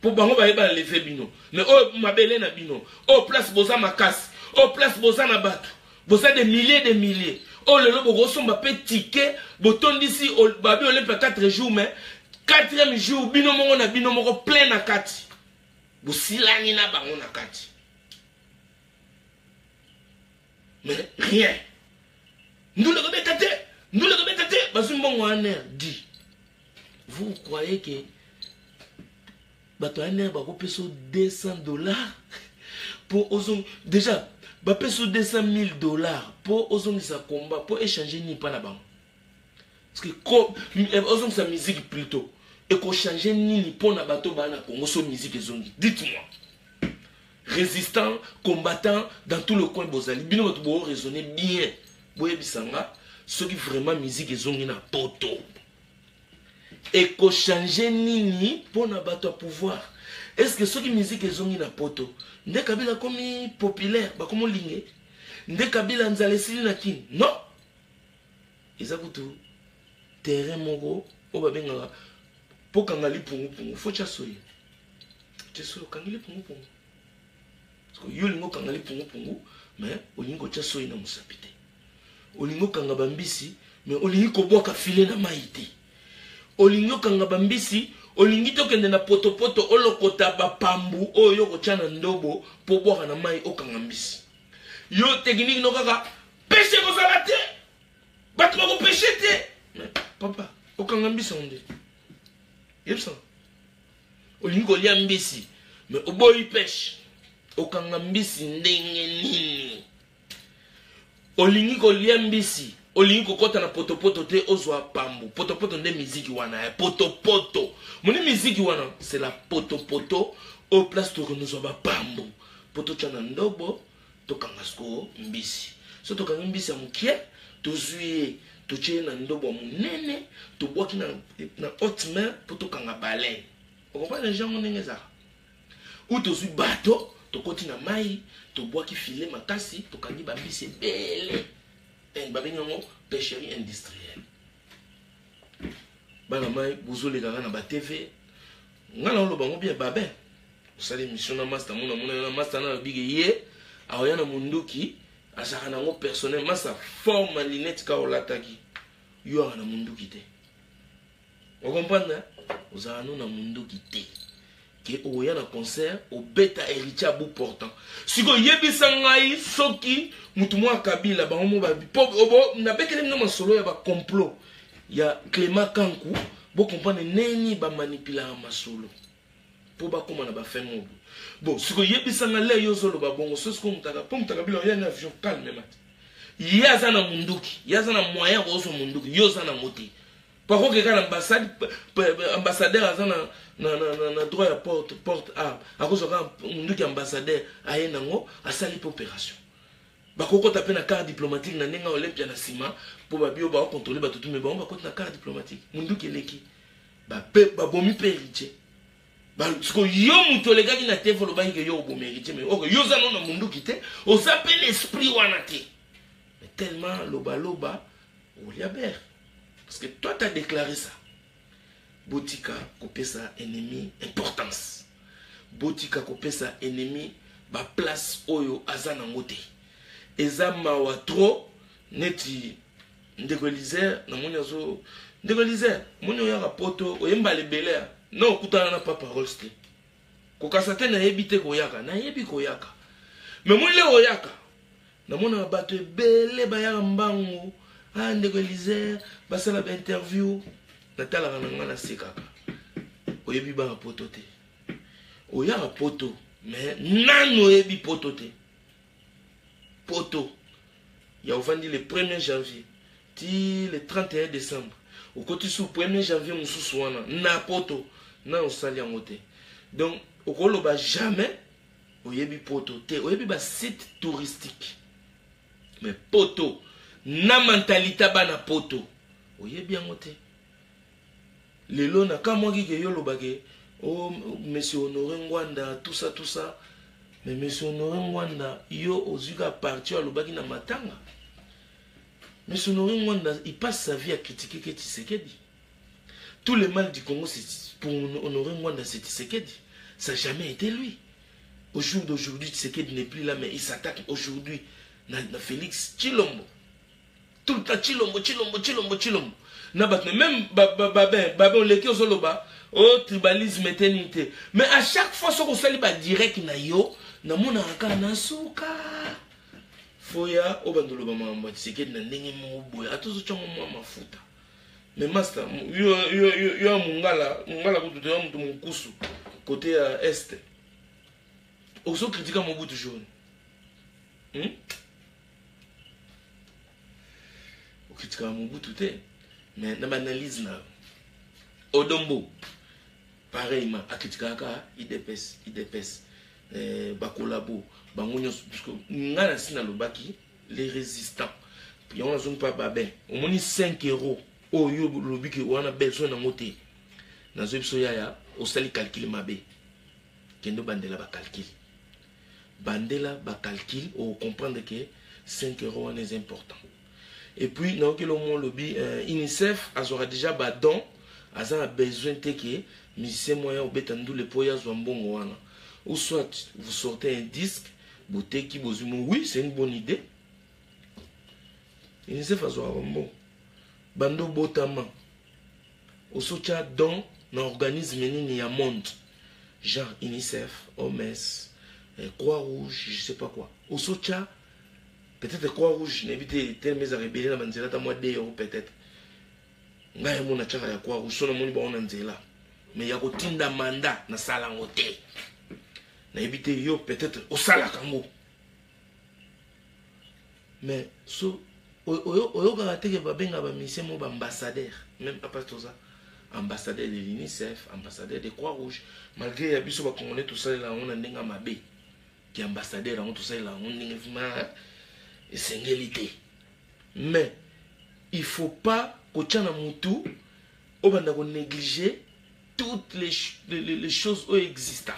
Pour bango ba yeba lever bino mais oh mabele na bino oh place boza makasi oh place boza na bato boza des milliers des milliers oh le lobo gosomba pe ticket botondi si babi olympe quatre jours mais quatrième jour bino mongo na bino mongo plein na kati bo silani na bango na kati mais rien nous le remettez nous le remettez bazumbongo aner dit vous croyez que Batoaner va payer deux cents dollars pour ozong déjà va payer deux cent mille dollars pour ozong sa combat pour échanger ni pas là-bas parce que ozong sa musique plutôt et qu'on change ni ni pour na bateau ba na Congo son musique ezongi dites-moi résistant combattant dans tout le coin bozali bino bato bo raisonner bien boye bisanga ceux qui vraiment musique ezongi na poto. Et qu'on change nini pour n'abattre à pouvoir. Est-ce que ceux qui musique ils ont mis la poto? N'est Kabila comme populaire, bah comment ligné? N'est Kabila nous a laissé la kin? Non. Ils avouent tout. Terrain mongo, oh bah benga. Pour kangali pongo pongo, faut chasser. Chasser kangali pongo pongo. Parce que yolingo kangali pongo pongo, mais olingo chasser na musapite. Olingo kangabambisi, mais olingo kobo kafile na maïti. Olingo kangabambisi, olingi tokende na poto poto olokota ba pambu oyo kochana ndobo po boka na mai okangambisi. Yo technique no kaka pêche ko salate. Batu ko pêche te. Papa, okangambisi onde. Yepsa. Olingo liambisi, mais oboyi pêche. Okangambisi ndenge nini. Olingi ko liambisi. Olingo kota na poto poto te ozwa pambu poto poto nde musique wana ya poto poto moni musique wana c'est la poto poto au place to konozo ba pambu poto chana ndobo to kangasko mbisi so to kanga mbisi amukie to zui to chena ndobo munene to boki na na haute main poto kanga baleine on comprend les gens on engeza ou to zui bato to koti na mai to boki filet makasi to kangi ba mbisi bele. Pêcherie industrielle. Vous il y a Clément Kankou, vous comprenez, neni ba manipula masolo. Pour ba comment on a fait mon bon, si vous avez besoin de l'air, vous avez besoin de l'air, vous avez besoin de l'air, vous avez besoin de l'air, vous avez besoin de l'air, vous avez besoin par contre, l'ambassadeur a droit à porte arme. À cause de l'ambassadeur, a a sali pour opération. Bakoko tape na carte diplomatique na nenga olympia na sima po babio ba contrôler ba tutume ba bakoti na carte diplomatique mundu keleki ba pe ba bomi perije ba sko yo muto lega ki na tevolo ba ngi yo bomi erije mais ok yo zano na mundu kite o sape l'esprit wana te mais tellement loba loba o liaber parce que toi t'as déclaré ça botika kopé ça ennemi importance botika kopé ça ennemi ba place oyo azana ngote eza mawa trop neti ndegolizer na moni azo ndegolizer moni oya rapoto oyemba lebelea na okutana na papa rolste kokasa te na yebite koyaka na yebi koyaka me moni le oyaka na moni bato ebele bayaka mbangu a ndegolizer basala ba interview na talaka na ngana sekaka oyebi ba rapoto te oya rapoto me nano yebi poto te Poto, il y a vendu le premier janvier, le trente et un décembre. Au côté du premier janvier, on se soigne. Na poto, na on s'allie en moté. Donc, au Coloba jamais, au Yebi poto, te, au Yebi ba site touristique. Mais poto, na mentalité ba na poto, au Yebi en moté. Les lona, quand moi qui gagne le bagage, oh Monsieur Honoré Ngbanda, tout ça, tout ça. Mais Monsieur Honoré Ngbanda, yo ozuka parti à l'obagi na matanga. Monsieur Honoré Ngbanda, il passe sa vie à critiquer que Tshisekedi. Tout le mal du Congo, pour Honoré Ngbanda, c'est Tshisekedi. Ça n'a jamais été lui. Au jour d'aujourd'hui, Tshisekedi n'est plus là, mais il s'attaque aujourd'hui à Félix Tshilombo. Tout le temps, Tshilombo, Tshilombo, Tshilombo, Tshilombo. Même Babé, Oleki Ozoloba, au tribalisme éternité. Mais à chaque fois, ce qu'on s'allie direct, na yo. Namona akana suka foya obandolo ba mama Tshisekedi na ndenge mo boya atozo chongo mo mafuta mais master yo yo yo mungala mungala kutu yo mtu mkusu côté à est oso critika mo butu jaune hmm o critika mo butu te mais na analyse na odombo pareillement a critika ka idepes idepes Bakolabo, Bangonios, parce que nous avons les résistants. Puis on a zone pas babin. On a cinq euros. Oh, yo, lobby qui on a besoin de monter. Dans ce soya, on s'allie calcul mabé. Kendo Bandela va calcul. Bandela va calcul. On comprend que cinq euros est important. Et puis, nous avons lobby UNICEF, azora déjà badon, azora besoin de que, mais c'est moyen au bétandou le poya zombongo wana. Ou soit vous sortez un disque, beauté qui vous oui, c'est une bonne idée. Il ne sait pas ce bon. Bando botama. Ou soutien dans l'organisme ni monde. Genre UNICEF, O M S, Croix-Rouge, je ne sais pas quoi. Ou soutien, peut-être Croix-Rouge, n'évite tellement mes rébellions dans la banzela, moi deux euros peut-être. Je ne sais pas si Croix-Rouge, je ne sais pas si là. Mais il y a un mandat dans la salle en hôtel. Na évité yo peut-être au salakango mais so oyo oyo karaté ba benga ba mise mo ambassadeur même après tout ça ambassadeur de l'UNICEF ambassadeur de Croix-Rouge malgré ya biso ba congolais tout ça là on a ndenga mabé qui ambassadeur on tout ça là on ndenga vraiment singalité mais il faut pas ko tchana mutu obanda ko négliger toutes les les, les choses existantes.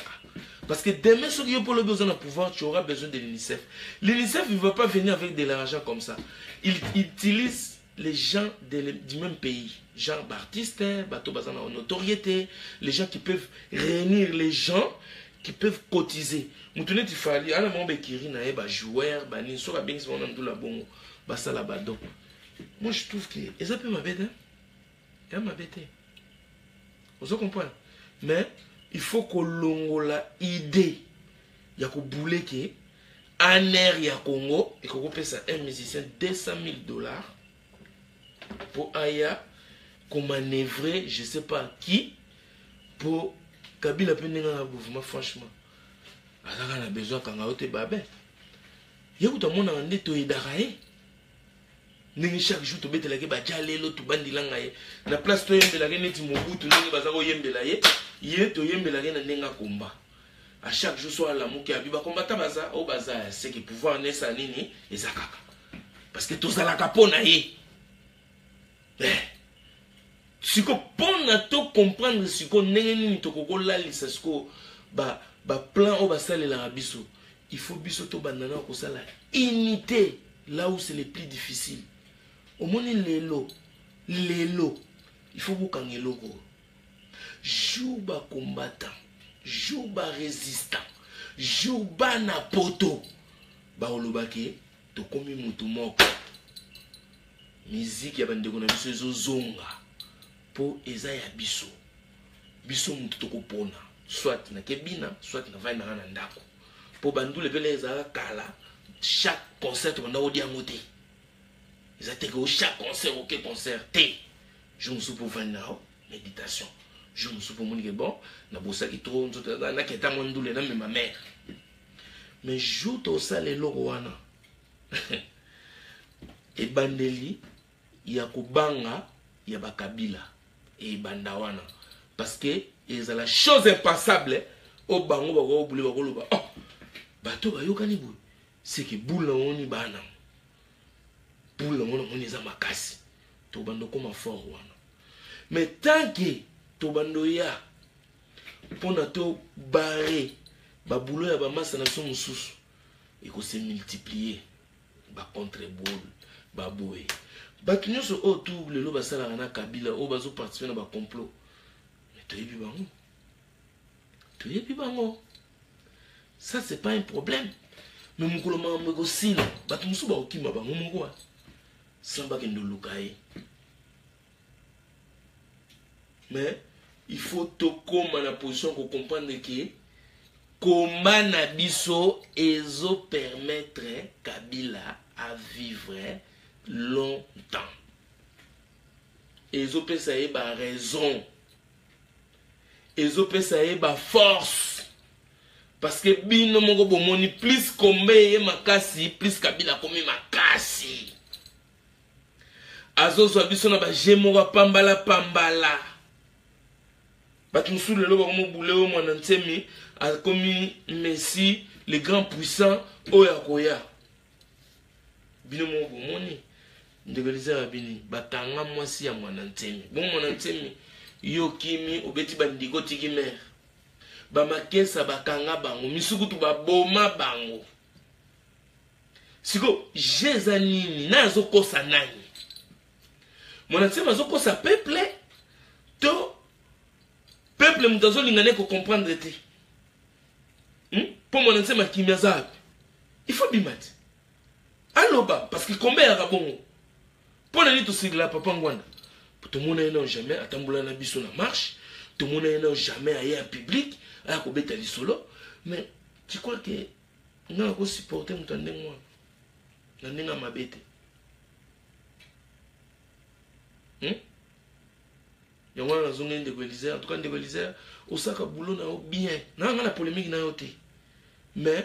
Parce que demain, si tu as besoin de pouvoir, tu auras besoin de l'UNICEF. L'UNICEF ne va pas venir avec de l'argent comme ça. Il utilise les gens de, du même pays, genre d'artistes, bateau basana en notoriété, les gens qui peuvent réunir les gens qui peuvent cotiser. Moutonnet il fallait à la moment bekiri na e ba joueur ba ni so ba bings on ndou la bongo ba sala ba donc. Moi je trouve que ça peut m'embêter. Ça m'embêter. Vous comprenez? Mais il faut que longola idée ya ko bouler que aner ya Congo et qu'on paie ça un musicien deux cent mille dollars pour aya qu'on manœuvrer je sais pas qui pour Kabila peut n'enga na mouvement franchement. Azaka na besoin kanga ote babé. Yekuta mona ndeto idarae. Nengi chaque jour to betela ke ba jalelo to bandilanga ye. Na place to yembela ke neti mobutu nengi bazako yembela ye. Ye to yembela ke na nenga komba. A chaque jour soit la moki abi ba kombata baza o baza c'est que pouvoir nessa nini ezakaka. Parce que to sala kapona ye. Eh. Si qu'on peut comprendre si qu'on n'est pas au courant c'est ce qu'on bah bah plan au bas sale l'Arabie saoudite il faut biso to banana au sale unité là où c'est le plus difficile au moins les lots les lots il faut vous gagner logo joue bas combattant joue bas résistant joue bas na poto bah au lobake to komi mutu moko musique y a bande qu'on a vu ce zonga pour Esaïe Bisso. Bisso Moutokopona. Soit na Kebina, soit na Vaina Ranandako. Pour Bandou le Bele Esaïe Kala, chaque concert, on a odi à moté. Esaïe chaque concert, ok concert, T. Je me suis pour Vaina, méditation. Je me suis pour Moungebon, na Bossa qui tourne, na Keta Mandou le nom de ma mère. Mais joute au salé Loroana. Et Bandeli, Yakubanga, Yabakabila. Et bandawana parce que ils ont la chose impassable au bango bago boule bago loba oh bato bayo kanibou c'est que boule on ni bana boule on on les a makasi to bando comme fort wana mais tant que to bando ya pona to barré ba boule ya ba massa na so mususu et qu'on se multiplier ba contre boule ba boy Batunyo so o tu le loba sala na kabila o bazo participer na ba complot. Mais tu es bi bango. Tu es bi bango. Ça c'est pas un problème. Mais mukolo mambo ko sino, batumusu ba okima bango moko. Samba ke ndo lukai. Mais il faut tokoma na position ko comprendre que comment na biso ezo permettre kabila à vivre longtemps. Et Ezopé ça y est ba raison. Ezopé ça y est ba force. Parce que bino mongo bomoni plus kombe makasi plus kabila komi makasi. Azo so biso na ba jemora pambala pambala. Batmusu le lobo mo buleo mo nantsemi a komi Messi le grand puissant oyakoya. Bino mongo bomoni ndegaliza abini batanga mwasi ya mwanantemi bon mwanantemi yo kimi obeti bandigo tikimer ba makesa bakanga bango misukutu ba boma bango siko jeza nini nazo kosa nani mwanantemi nazo kosa peuple to peuple mutazo lingane ko comprendre te hmm? Po mwanantemi kimia za il faut bimati allo ba parce que combien ya bongo pour les tout sigla papa ngwanda tout le monde n'a jamais atambula na biso na marche tout le monde n'a jamais aillé en public à kobeta li solo mais tu crois que nga ko supporter mutande moi na ninga mabete hmm yo wana zonga ndegoliser en tout cas ndegoliser osaka boulot na bien na nga na polémique na yo te mais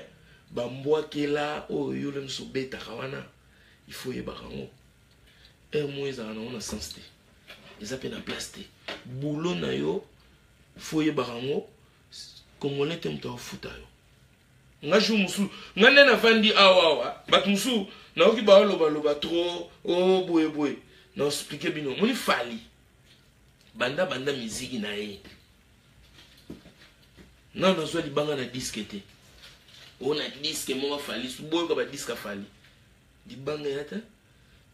bamboa ke la o yo le msobeta kawana il faut yebakango un mois ils en ont un sens té ils appellent la place té boulot na yo faut yebakango congolais te mto futa yo nga jou musu nga na vandi awawa bat musu na oki ba loba loba trop o boye boye na expliquer bino moni fally banda banda musique na ye non na zo libanga na disque té on a dit que moi fallait, si vous avez dit que fallait, dit bang et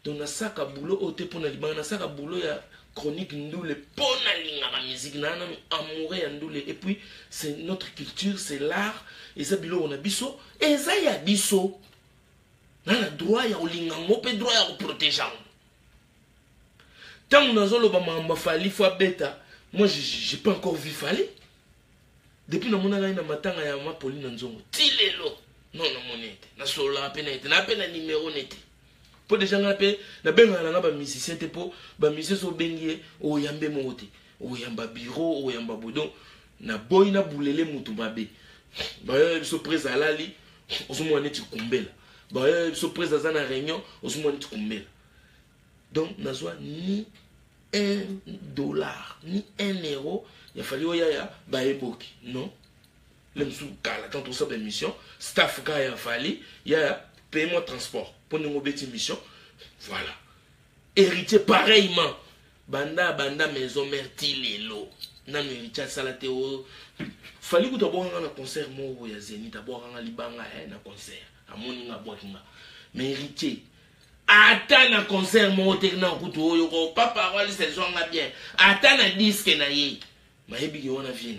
Donc na saka boulot ote pona libanga na saka boulot ya chronique ndule pona linga ma musique na na amouré ya ndule et puis c'est notre culture, c'est l'art et ça bilo on a biso et ça ya biso na na droit ya olinga mo pe droit ya protéger. Tant na zolo ba mamba fally fois beta moi j'ai pas encore vu fally depuis na mona na matanga ya ma Pauline Nzongo tilelo non non monete na solo apena ete na apena numéro nete. Pour des gens qui ont fait, ils ont fait des musiciens, ils ont fait des musiciens, ils ont fait des bureaux, ils ont fait des bureaux, ils ont fait des bureaux, ils ont fait des bureaux, ils ont fait des bureaux, ils ont fait des bureaux, ils ont fait des donc, ils n'ont ni un dollar, ni un euro, il a fallu des bureaux, non. Ils ont fait des missions, staff qui a fallu, il a payé mon transport. Nous obéissons mission, voilà. Héritier pareillement, banda banda maison mère tilelo. Nan héritier salaté au. Fally que d'abord on a concert mon voyage zéni d'abord on a libanga un concert. À mon inga boatima. Mais héritier, attends un concert mon terminant couteau au yoko. Pas parole c'est gens là bien. Attends un disque naie. Mais bigi on a vu naie.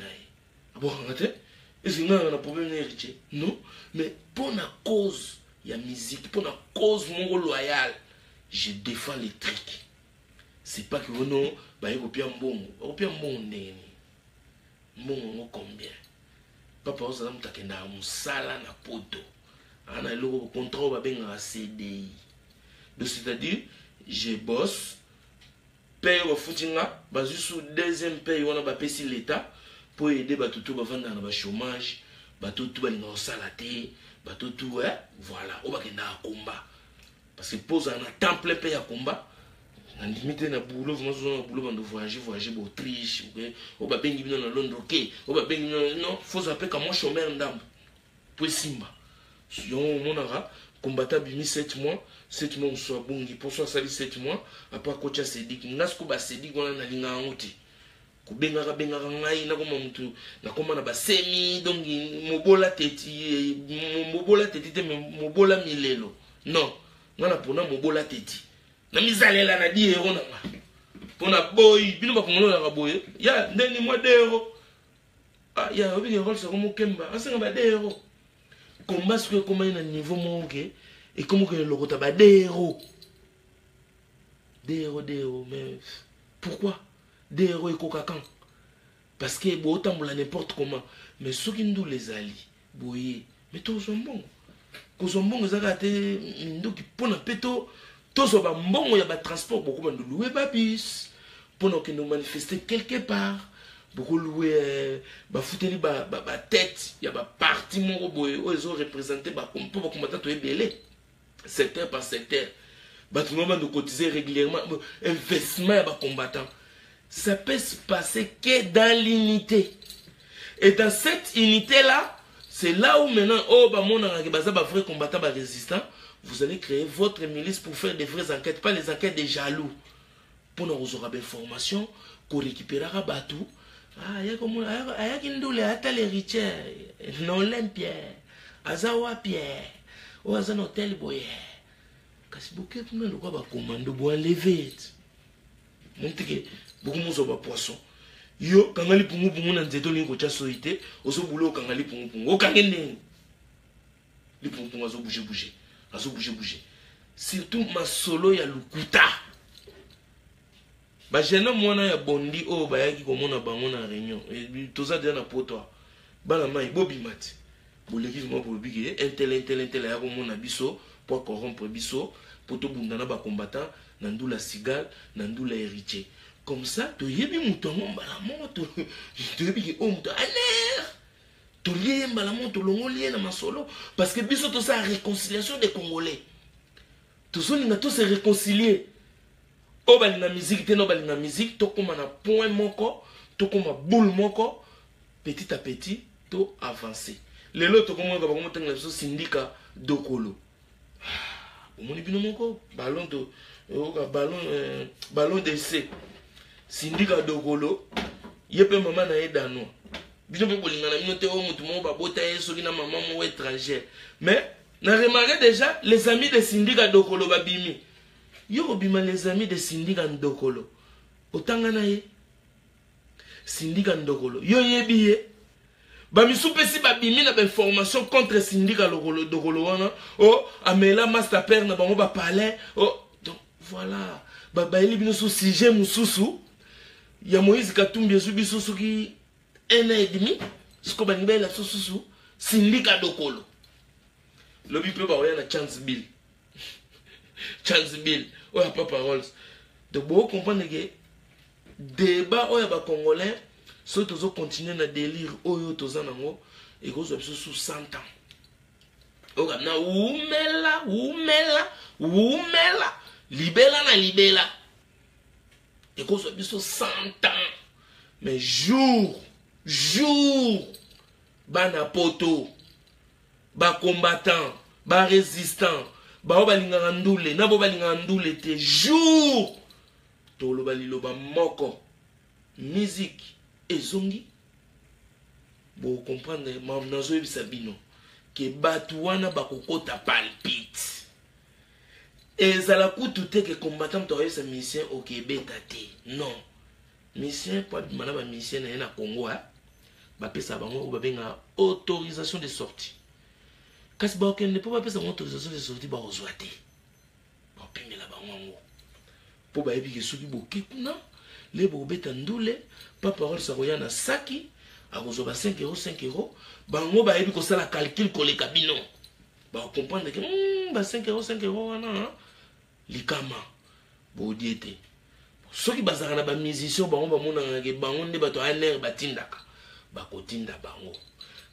D'abord on a fait. Est-ce qu'on a un problème héritier? Non, mais pour la cause. Il y a musique pour la cause mon loyal. Je défends les trucs. C'est pas que vous non, bah il y a un bon, il y a un bon nez, bon combien. Papa vous allez me taquer dans mon salon à poto. On a le contrôle avec un C D I. Donc c'est-à-dire je bosse, paye au footing là, basé sur deuxième paye on a basé sur l'État pour aider bah tout tout bah vendre dans le chômage, bah tout tout bah dans salaté. Bato tout hein voilà on va qu'il y a un combat parce que pose un temple paye à combat en limite na boulot vraiment sur boulot bande voyager voyager en Autriche on va bengi bino na Londres OK on va bengi non faut s'appeler comme chômeur ndam pour simba yon monara combattant bimi sept mois sept mois on soit bongi pour soit sali sept mois après coach a cédé ngasco ba cédé on na linga ngoti kubenga benga ngai na koma mtu na koma na basemi donc mobola teti mobola teti te mobola milelo non ngana pona mobola teti na mizalela na di euro na pona boy bino bakongola ka boy ya ndeni mwa dero ah ya obi ngol so komo kemba asenga ba dero combat ce que comment na niveau monke et comment que le kota ba dero dero dero mais pourquoi des héros et coca-can. Parce que bon, autant n'importe comment. Mais ceux qui nous les alliés, boye, mais tous sont bons. Tous sont bons, ils ont raté, ils ont qui pour la péto. Tous sont bons, il y a pas de transport, beaucoup de louer babus, pour que nous manifester quelque part, beaucoup louer, bah foutre les bah bah tête, il y a bah parti mon boye, ils ont représenté bah comme pour combattre tout est belé, secteur par secteur, bah tout le monde nous cotiser régulièrement, investissement bah combattant. Ça peut se passer que dans l'unité. Et dans cette unité-là, c'est là où maintenant, oh, bah, mon vrai combattant, bah, résistant, vous allez créer votre milice pour faire des vraies enquêtes, pas les enquêtes des jaloux. Pour nous, vous aurez des formations, qu'on récupérera Batou. Ah, il y a comme un Kindoule, Atal héritier, Nolan Pierre, Azawa Pierre, ou Azan Hôtel Boyer. Quand c'est beaucoup, nous avons le commando pour enlever. Montez. Beaucoup moins au bas poisson. Yo kangali pungu pungu na nzeto lingo cha soite. Oso boulot kangali pungu pungu. O kangene. Li pungu pungu aso bouger bouger. Aso bouger bouger. Surtout ma solo ya lukuta. Ba jena mwana ya bondi o ba yaki komo na bango na réunion. Toza déjà na poto. Ba na mai bobi mati. Boleki mo bobige entel entel entel ya komo na biso pour corrompre biso pour to bundana ba combattant na ndula cigale na ndula héritier. Comme ça, tu y es bien, tu es bien, tu es bien, tu es bien, tu es bien, tu es bien, tu es bien, parce que bien, tu la réconciliation des Congolais. Tout ça, tu se réconcilier. Oh, bah, la musique, tu la musique, tu comme un point, mon corps, tu comme un boule, mon corps, petit à petit, tu avances. Les autres, tu comme un syndicat Dogolo. Au moins, tu ballon de ballon ballon d'essai. Syndicat Dogolo, il y a peu maman na edano. Bino pe bolinga na minote o mutu mo ba bota yeso kina maman mo étranger. Mais na remarqué déjà les amis des syndicats Dogolo babimi. Yo bima les amis de Syndicat Dogolo. Otangana ye. Syndicat Dogolo. Yo yebiye. Ba misupesi ba bimi na ba formation contre Syndicat Dogolo wana. Oh, amela master père na bango ba parler. Oh, donc voilà. Ba ba eli bino sou sujet mususu. Ya Moïse Katum bien biso ki un an et demi. Sko ba nibela susu Syndicat Dogolo. Le bible ba oya na chance bill. Charles Bill, on n'a pas parole. Donc, vous comprenez que débat où il y a des Congolais, ceux qui continuent à délire, où ils ont des gens, et ils ont sous cent ans. On a dit, oumela, oumela, oumela, libéla na libéla. Et ils ont sous cent ans. Mais jour, jour, bana poto, ba combattant, ba résistant. Baobalinga ndoule, na baobalinga ndoule te jour. Tolo balilo ba moko. Musique ezongi. Bo comprendre mam nazo bisabino ke batuana bakokota palpite. Ezala kutu te ke combattant to yesa mission au Québec tate. Non. Mission pas mana ba mission na na Congo ha. Ba pesa bango ba benga autorisation de sortie. Quand il ne peut pas faire autorisation de sortie, il reçoit. Il là pour les les pas parole ça saki, à cinq euros, cinq euros, bango ba ebi ça la calcul que les cabinons. Bah comprendre que cinq euros, cinq euros, les kama, bon diété. Ceux qui basent la musiciens, bango bango n'angé bango ne bato aller batinda, bah cotinda bango.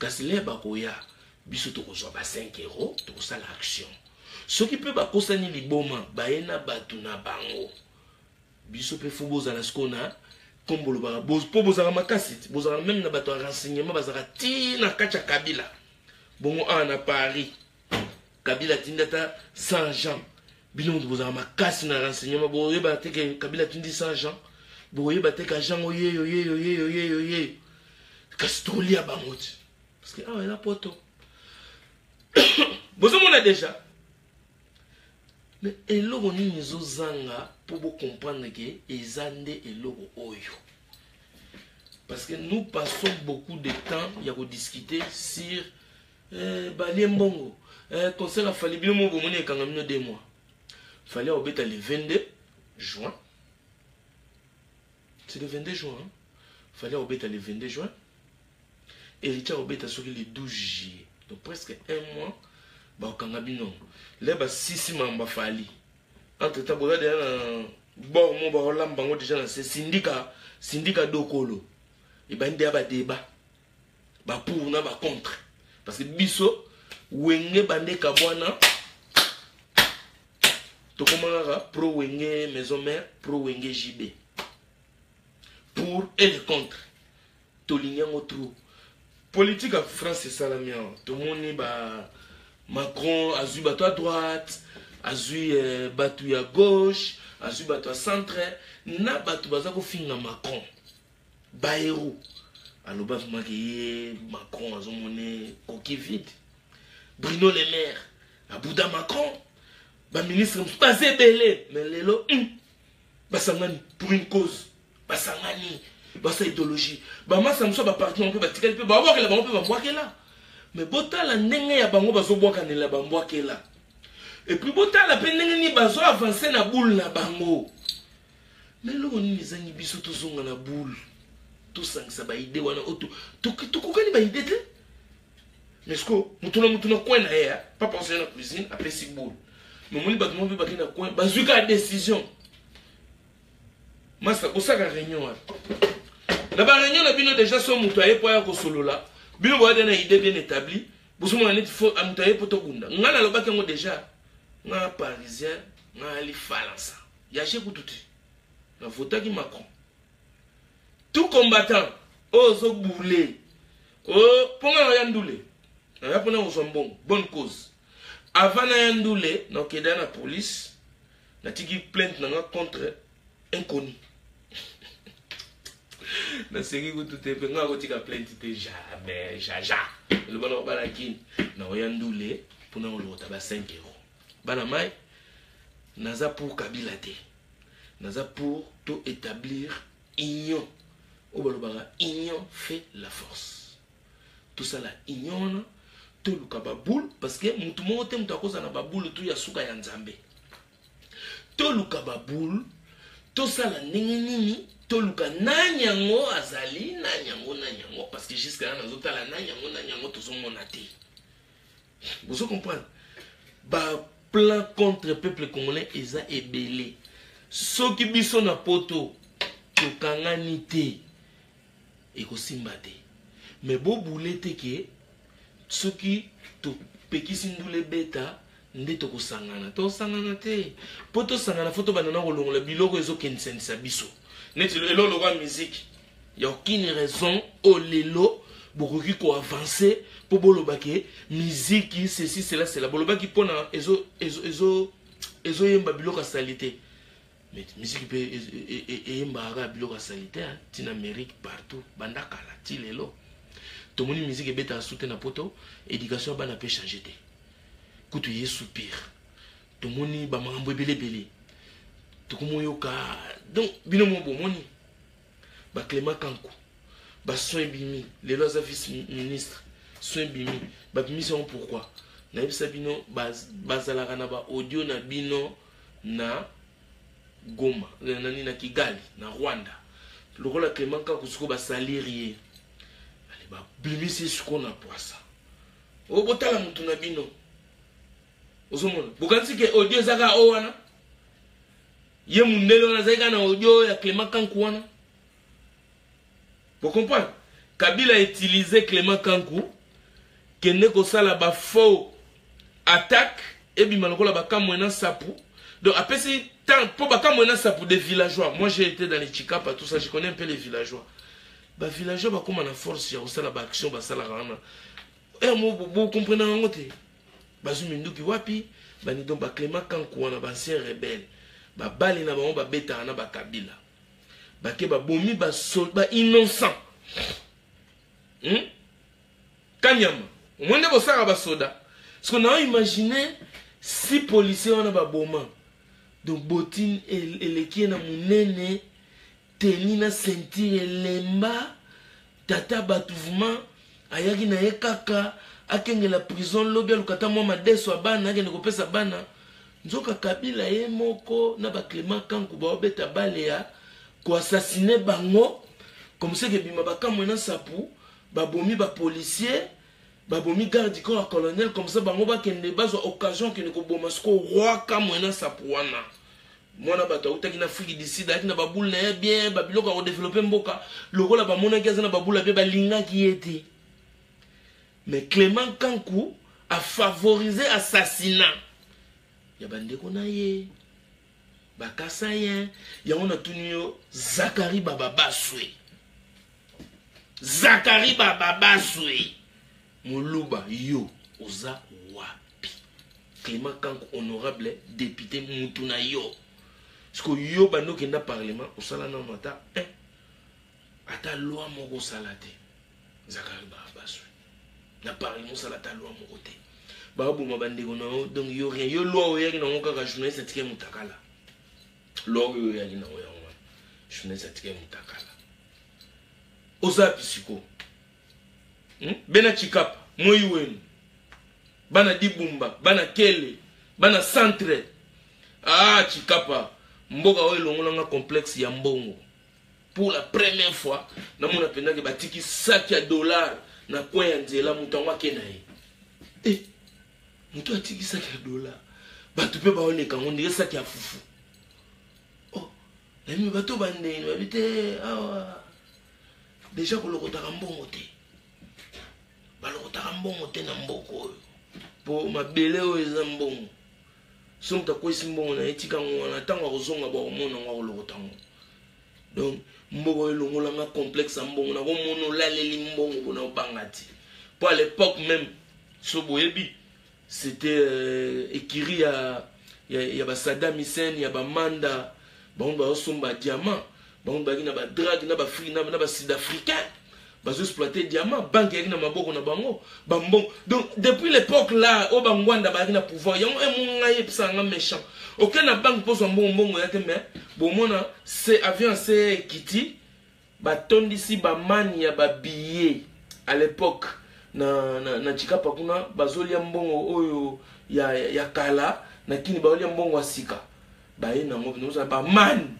Quand il est bakoya biso to kozo ba cinq euros to sala action ce qui peut ba kosani liboma ba yena batu na bango biso pe fo boza na skona kombolo ba boza po boza makasi boza même na batu renseignement bazaka ti na kacha kabila bongo a na Paris kabila tindata Saint-Jean bino boza makasi na renseignement bo yeba te ke kabila tindi Saint-Jean bo yeba te ka Jean oye oye oye oye oye kastoli ya bango parce que ah la poto vous avez déjà. Mais les gens pour vous comprendre que ils ont des logo. Parce que nous passons beaucoup de temps à discuter sur Baliembongo. Conseil à Fally Ipupa, il y a deux mois. Il fallait obéir le vingt-deux juin. C'est le vingt-deux juin. Il fallait obéir le vingt-deux juin. Et Richard obéir sur le douze juillet. Donc presque un mois, bah on a bien non. Là bah six six membres fali. Entre temps, voilà déjà bon, mon bah on l'a bango déjà dans ces syndicats, syndicats Dogolo. Et ben déjà bah débat, bah pour na bah contre. Parce que biso, wenge bande kabwana. To comment pro wenge maison mère, pro wenge J B. Pour et le contre. To lignant au trou. Politique en France, c'est ça la mienne. Tout le monde est Macron, a eu bateau à droite, a eu bateau à gauche, a eu bateau à centre. N'a pas tout bateau à Macron. Bayrou. Alors, bah, Macron, a eu monnaie coquille vide. Bruno Le Maire, à Bouddha Macron. Bah, ministre, pas zébélé. Mais les lots, bah, ça m'a pour une cause. Bah, ça m'a dit. Bah sa idéologie bah ma ça me soit bah parti on peut bah tirer peut bah voir que là on peut bah voir que là mais bota la nenge ya bango bazo boire que là bah boire que là et puis bota la peine nenge ni bazo avancer na boule na bango mais là on ni zangi biso to zonga na boule to sangisa ba idée wana auto to to kokani ba idée te mais sko mutuna mutuna coin na ya papa on se na cuisine après si boule mais moni ba mon ba kina coin bazuka décision massa ko saka réunion wa la réunion la bino déjà son mutoyer pour ya ko solo la bino bo dana idée bien établie busu mo net faut amtayer poto gunda ngana loba kango déjà na parisien na ali falansa ya je kututi na vota ki Macron tout combattant ozo boulé oh ponga ya ndoulé na pona ozo mbongo bonne cause avant ya ndoulé na keda na police na tiki plainte na contre inconnu. Dans ce qui tout est fait, on a plainte jamais, jaja. Le bon on va la kin. On a rien doulé pour nous le tabac cinq euros. Banamai, naza pour Kabila te, naza pour tout établir union. Au balobara union fait la force. Tout ça la union, tout le kababoul parce que tout le monde a cause à la baboule tout ya souka ya nzambe. Tout le kababoul, tout ça la nini tout le kananyango azali nanyango nanyango parce que jusqu'à là nous autres la nanyango nanyango tous on monate. Vous comprenez? Bah plan contre peuple congolais ils a ébellé. Ceux qui bison à poto, tout kanganité. Et aussi maté. Mais bon boulet que ceux qui to peki sindule beta nde to sangana to sangana te poto sangana photo banana kolongola biloko ezo kensensa biso neti lelo loka musique y a aucune raison o lelo bokoki ko avancer po boloba ke musique ceci cela c'est la boloba ki pona ezo ezo ezo ezo yemba biloko salité mais musique pe et yemba biloko salité tin Amérique partout bandaka la ti lelo tout le monde musique est bête à soutenir poto éducation ba na pe changer té coutuyer soupir tout le monde ba mambo belé belé tout comme yoka donc bino mon bon moni ba Clément Kankou ba soin bimi les lois vice ministre soin bimi ba mission pourquoi na ibisa bino ba bazalara na ba audio na bino na Goma na ni na Kigali na Rwanda lokola Clément Kankou soko ba salarié Bimi c'est ce qu'on a pour ça. Au bout de la montagne, bino. Au sommet. Vous pensez que audio zaga oana? Yé mundelo na zaga na audio ya Clément Kankou ana. Vous comprenez? Kabila a utilisé Clément Kankou. Kene kosa la ba faux attaque et bima loko la ba kamwena sapou. Donc après si tant pour ba kamwena sapou des villageois. Moi j'ai été dans les Tshikapa tout ça, je connais un peu les villageois. Bah villageois bah comment la force y a aussi la action bah ça la rana et moi vous comprenez en côté bah je me dis que wapi bah nous donc bah Clément Kankou on a bah c'est rebelle bah balé na bah on bah bêta on a bah Kabila bah que bah bomi bah sol bah innocent hum kanyama au moins de vos sœurs bah soda parce qu'on a imaginé si policiers on a bah boma donc bottine et les qui est na mon aîné Tenina senti lemba tata batouvement ayaki na yekaka akenge la prison lobia lukata mwa madeso abana akenge kopesa bana nzoka Kabila ye moko na ba Clément Kankou ba obeta bale ya ko assassiner bango comme c'est que bima ba kamwena sapu ba bomi ba policier ba bomi garde du corps colonel comme ça bango ba kende bazo occasion que ne ko boma sko roi kamwena sapu wana moi na bato utaki na Afrique d'ici daki na baboule na bien babiloko a développer mboka lokola ba mona kiaza na baboule pe ba linga ki ete mais Clément Kankou a favorisé assassinat ya bandeko na ye bakasa ye ya on a tunyo Zakari Baba Baswe Zakari Baba Baswe muluba yo oza wapi Clément Kankou honorable député mutuna yo parce que yo bando qui n'a parlement au salana mata eh ata loi moko salate Zakari Babasu na parlement salata loi moko te babu mabande kono donc yo rien yo loi o yaki na ngoka ka journaliste tike mutakala loi o yaki na ngoya ngwa journaliste tike mutakala oza pisiko hm bena chikapa moyi wenu bana dibumba bana kele bana centre ah chikapa mboka oyo longolanga complexe ya mbongo pour la première fois na mona pendaki batiki saki ya dollar na coin ya nzela mutango akenaye eh mutu atiki saki ya dollar batu pe baone kango ndire saki ya fufu oh na mi bato bandeni babite awa deja kolokotaka mbongo te balokotaka mbongo te na mboko oyo po mabele oyo eza mbongo sont à quoi simbon a été quand on attend aux zones à bord mon en l'autre donc moi le moulin complexe en bon on mon la limon on a bangati pour à l'époque même soboebi c'était écrit à yaba Saddam Hussein yaba Manda bon bah on somba diamant bon bah il n'a pas drague n'a pas free n'a pas sud-africain exploiter diamant, banque na maboko na bango, bambon. Donc depuis l'époque là, au Bangwanda bari na pouvoir, yango emungaye psa nga méchant. Aucun na banque pose mbongo mbongo ya mais bon mona c'est avion c'est kiti, ba tondisi ba mani ya ba billet à l'époque na na na chikapa kuna bazoli mbongo oyo ya ya kala na kini bazoli mbongo asika. Ba ye na ngo binoza ba man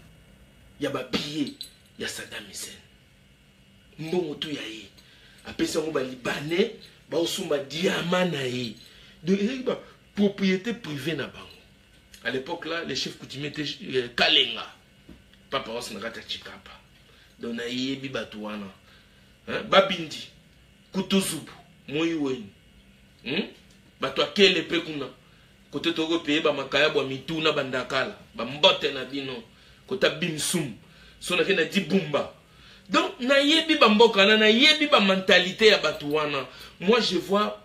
ya ba billet ya Saddam Hussein. Mbongo tu yae. Apesa ngo ba libanais ba osumba diamant na ye. Donc il ba propriété privée na bango. À l'époque là, les chefs coutumiers étaient euh, Kalenga. Papa os nagata chikapa. Donc na ye bi batuana. Hein? Babindi. Kutuzubu. Moywen. Hm? Batwa kele pe kuna. Kote togo peye ba makaya bo mituna bandakala. Ba mbote na bino. Kota bimsum. So na kena di bumba. Donc na yebi ba mbokana na yebi ba mentalité ya batuana. Moi je vois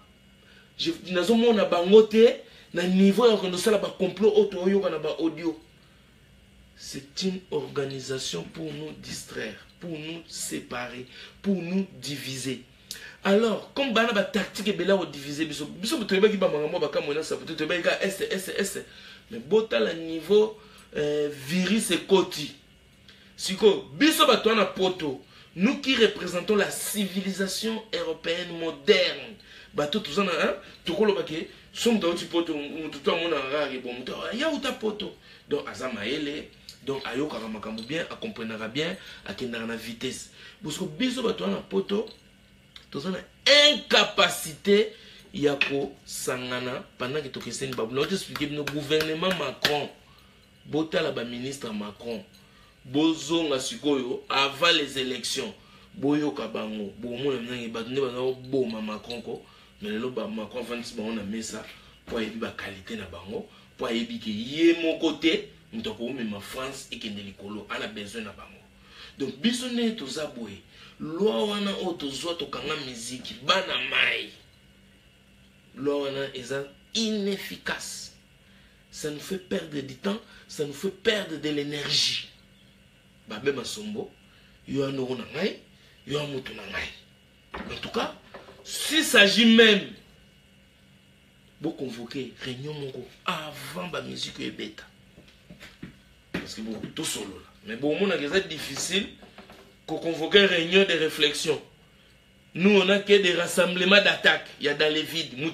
je nazo mona bangote. Na niveau organisation ba complot auto yo kana ba audio. C'est une organisation pour nous distraire, pour nous séparer, pour nous diviser. Alors, comme bana ba tactique bela o diviser biso, biso boteba ki ba mangamo ba kamona sa peut teba ka s s s. Mais bota la niveau euh, virus et koti. Siko biso ba twana poto, nous qui représentons la civilisation européenne moderne. Ba tout zana hein, tout ko loba ke somme d'autres potes, tout le monde a rare et bon, il y a autre poteau. Donc, Azamaele, donc Ayo Karamakamou bien, à comprendre bien, à qui n'a vitesse. Parce que biso batoua na poteau, tout ça a incapacité, il y a ko sangana, pendant que tu es en Babou. L'autre explique le gouvernement Macron, Bota la ministre Macron, Bozo Nasukoyo, avant les élections, Boyo Kabango, Bomo, il va donner Boma Macron. Mais le loba Macron vingt on a mis ça pour aider la qualité na bango, pour aider que y ait mon côté, nous devons même en France et que les colos en a besoin na bango. Donc bisonné tous aboué, loana otozoa to kanga musique bana mai, loana est inefficace. Ça nous fait perdre du temps, ça nous fait perdre de l'énergie. Babé Masombo, yo anoro na ngai, yo amuto na ngai. En tout cas. S'il s'agit même de convoquer réunion Mongo avant la musique est bête. Parce que bon, tout solo là. Mais bon, on a des difficile qu'on convoque une réunion de réflexion. Nous, on a que des rassemblements d'attaques. Il y a dans les vides. Et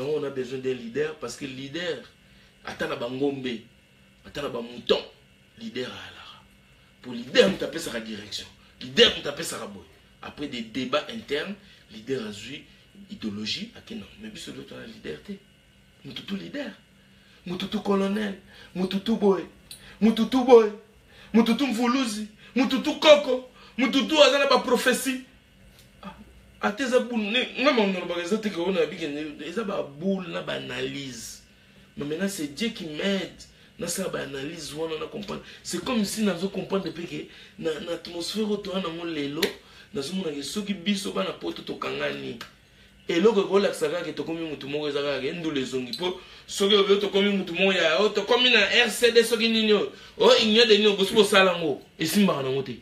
on a besoin d'un leader parce que le leader, attend la bangombe, attend la bamouton, leader à la. Pour l'idée, on t'appelle sa direction. L'idée, on t'appelle sa raboy. Après des débats internes, l'idée a eu idéologie. Mais puis, c'est l'autre, la liberté. Nous tout leader. Nous tout colonel. Nous tout boy. Nous tout boy. Nous tout mvoulouzi. Nous tout coco. Nous tout azana ba prophétie. A tes aboules. Non, non, non, les autres, on a des aboules, on a analyse. Mais maintenant, c'est Dieu qui m'aide. C'est comme si nous comprenons que dans l'atmosphère, nous avons des gens qui ont des potes qui ont des potes. Et là, nous avons des gens qui ont des potes. Nous avons des gens qui ont des potes. Nous avons des gens qui ont des potes. Nous avons des gens qui ont des potes.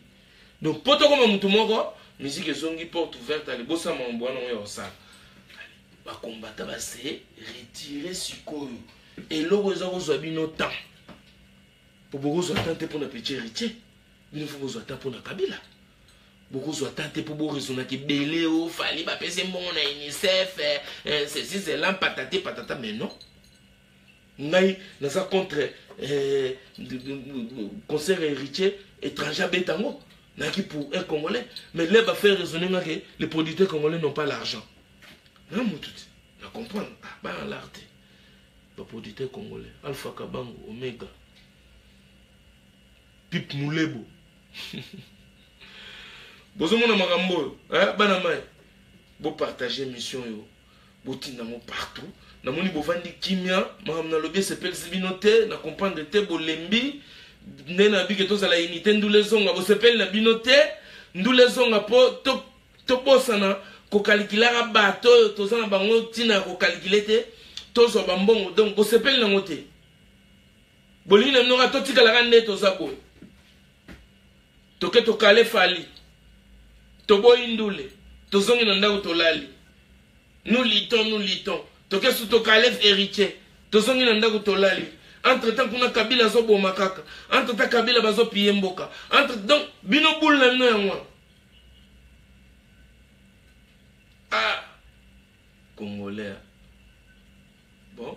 Donc, potes qui ont des potes, musique est porte ouverte à l'époque. Nous avons des combattants qui se retirent sur quoi. Et là, nous avons mis notre temps. Pour beaucoup de temps pour notre petit héritier, il faut beaucoup de temps pour notre Kabila. Beaucoup de temps pour beaucoup de raisons qui bélé ou fally, bah pèse mon UNICEF, ceci c'est là patate patata mais non. Naï, dans sa contre conseil héritier étranger bétango, n'a qui pour un Congolais, mais là va faire raisonner que les producteurs congolais n'ont pas l'argent. Non, mon tout, on comprend, bah l'arté. Producteur congolais, Alpha Kabango, Omega, Pip Moulebo. Bozo mona makambo, hein, banamay. Bo partager mission yo. Bo tinamo partout. Na moni bo vandi kimia, makamna lobie se pelle binoté, na comprendre te bo lembi, né na bi keto sala unité ndulezonga, bo se pelle na binoté, ndulezonga po to to bosana ko calculer bato to zana bango tina ko calculer te. Tous au bambon, donc on s'appelle la montée. Bolin n'a pas tout ce qu'elle a rendu aux abos. toke tokale fali tobo indule tozongi na ndako tolali nous litons nous litons toke sou tokale héritier tozongi na ndako tolali entre temps kuna kabila zo bomakaka entre temps kabila bazo piyemboka entre donc bino boule na bino yango ah congolais bon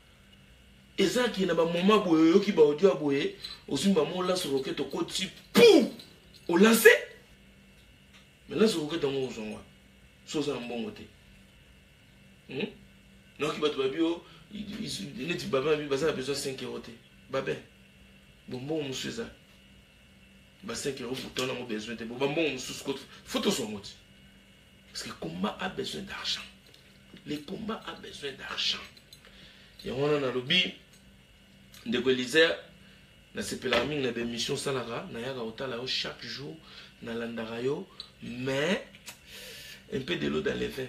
Et ça qui n'a pas moment pour eux qui va audio aboué aussi maman là sur roquette au côté pou au lancer mais là sur roquette dans mon genre chose en bon côté non qui va te babio il n'est pas bien mais ça a besoin cinq euros babé bon bon monsieur ça bah cinq euros pour toi on a besoin de bon bon monsieur ce côté photo sur roquette parce que le combat a besoin d'argent. Le combat a besoin d'argent. Et on a un lobby de Golisère, dans ces pélamines, dans des missions salara, dans Yaga Otalao chaque jour, dans l'Andarayo, mais un peu de l'eau dans les vins.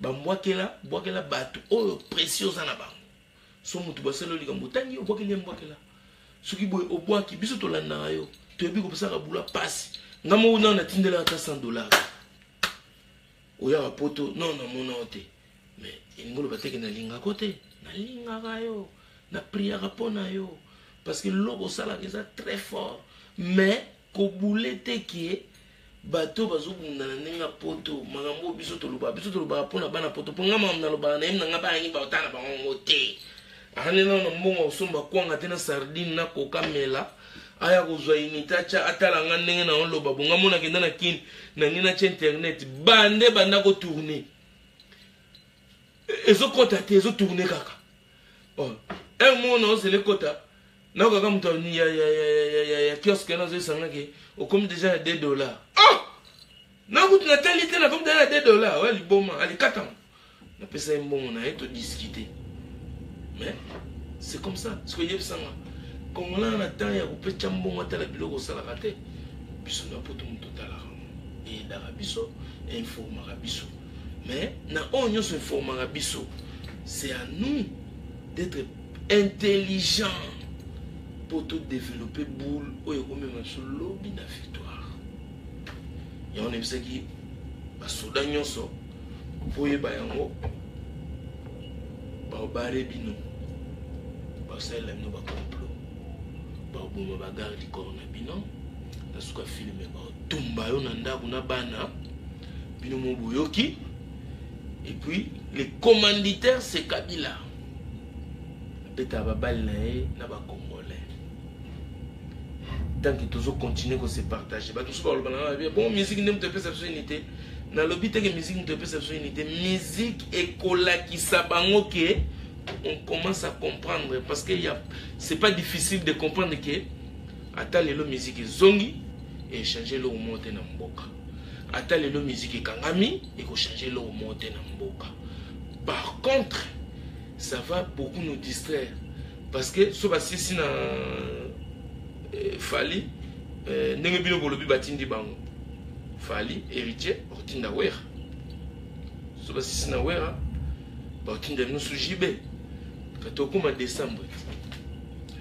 Bah, moi qui est là, moi qui est là, bah, oh, précieux en avant. Son moutou, bah, c'est le ligam, tangi, oh, moi qui est là, moi qui est là. Ce qui est au bois qui, bisous, l'Andarayo, tu es bien comme ça, la boula passe. N'a pas on a tindé là, cent dollars. Oya rapoto non non mon noté mais il nous le battait que na linga côté na linga rayo na prière pona yo parce que logo sala que ça très fort mais ko boulete qui est bato bazobunda na linga poto magambo biso to luba biso to luba pona bana poto ponga mamna luba na imna ngaba ngi ba tana ba ngote ane non mbongo somba kwanga tena sardine na kokamela aya kozwa inita cha atalanga ndenge na onloba bonga mona kenda na kini na ngina cha internet bande banda ko tourner ezo kota te ezo tourner kaka oh un mono c'est le kota na kaka mto ni ya ya ya ya ya kiosque na zo sanga ke o comme déjà deux dollars ah na ko na talité na comme déjà deux dollars ouais liboma ali katan na pesa mbongo na eto discuter mais c'est comme ça ce que yebsanga comme on a atteint ya couper chambo matala biloko sala kate biso na poto muto tala et d'arabiso informa rabiso mais na onyo se informa rabiso c'est à nous d'être intelligents pour tout développer boule oyo comme même sur lobby na victoire et on aime ça qui ba soda nyonso voye ba yango ba bare bino ba sala no ba ba garde du corps na bino na suka film ba tumba yo na ndaku na bana bino mo boyoki et puis les commanditaires c'est Kabila beta ba bal na e na ba congolais tant que toujours continuer qu'on se partager ba tout ce qu'on bana bon musique ne me te perception unité na lobby te que musique ne te perception unité musique ekola ki sabango ke on commence à comprendre parce que c'est pas difficile de comprendre que atalelo musique et zongi et changer le monte na mboka atalelo musique et kangami et qu'on changer le monte na mboka par contre ça va beaucoup nous distraire parce que soba sisi na fally ndenge bino bolobi batindi bango fally héritier ortinda wera soba sisi na wera parti de nous sous J B. Quand on en décembre,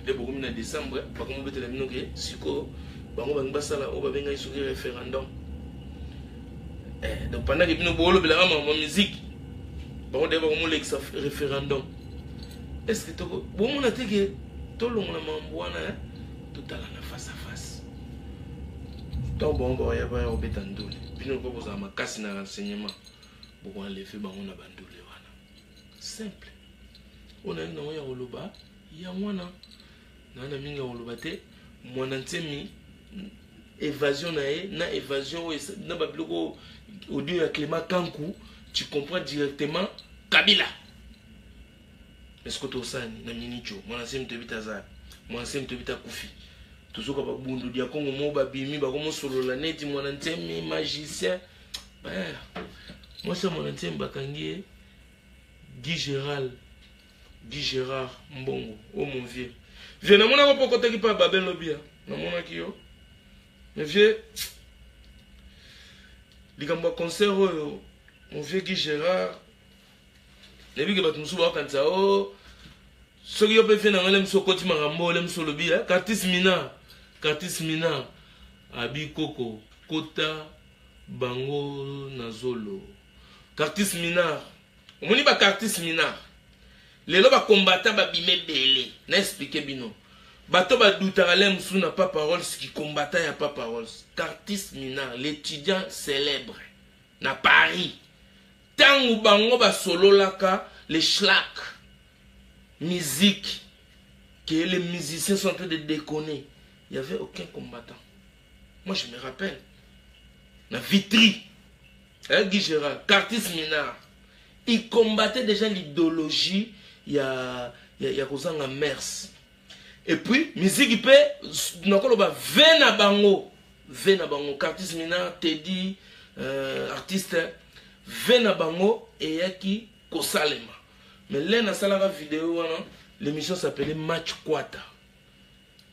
les Bourgogne en décembre, par contre, on peut terminer que si on va en bas là, on va venir sur le référendum. Donc pendant que nous boulons, la maman musique, on devait vraiment le référendum. Est-ce que tout le monde a dit que tout le monde a mangé tout à la face à face. Tant bon, on va y avoir un peu de temps. Puis nous allons vous avoir un casse dans l'enseignement pour enlever on a bandoulé. Simple. On a une noyau à Oloba, il y a moins un. On a mis à Olobate, mon antemi, évasion naé, na évasion, na bablogo, au dieu à Clément Kankou, tu comprends directement Kabila. Est-ce que tu as ça, na minicho, mon ancien te bitaza, mon ancien te bita Koufi. Tout ce qu'on va bundu, diacon, mon babimi, baron sur le lanet, mon antemi, magicien. Moi, c'est mon ancien Bakangier, Guy Gérald, Guy Gérard Mbongo, oh mon vieux. Vieux, je ne sais pas si tu as Babel Lobia. Je ne sais pas si tu as. Mais vieux, les gens qui ont concert, mon vieux Guy Gérard, les gens qui ont concert, ceux qui ont fait un concert, ceux qui ont fait un concert, Cartis Mina, Cartis Mina, Abi Koko, Kota, Bango, Nazolo. Cartis Mina, on dit Cartis Mina. Les gens combattent, babimé belé. N'expliquez bino. Bato ba doutaralem sou n'a pas parole, ce qui combattait n'a pas parole. Cartis Mina, l'étudiant célèbre, na Paris. Tant ou bango ba solo laka, les schlack, musique, que les musiciens sont en train de déconner. Il n'y avait aucun combattant. Moi je me rappelle. La Vitry, hein, Guy Gérard, Cartis Mina, il combattait déjà l'idéologie. Il y a Rosanga Mers. Et puis, musique, il Venabango. Venabango. Cartis Mina, Teddy, euh, artiste, Venabango, et Yaki Kosalema. Mais là, dans la vidéo, l'émission s'appelait Match Kwata.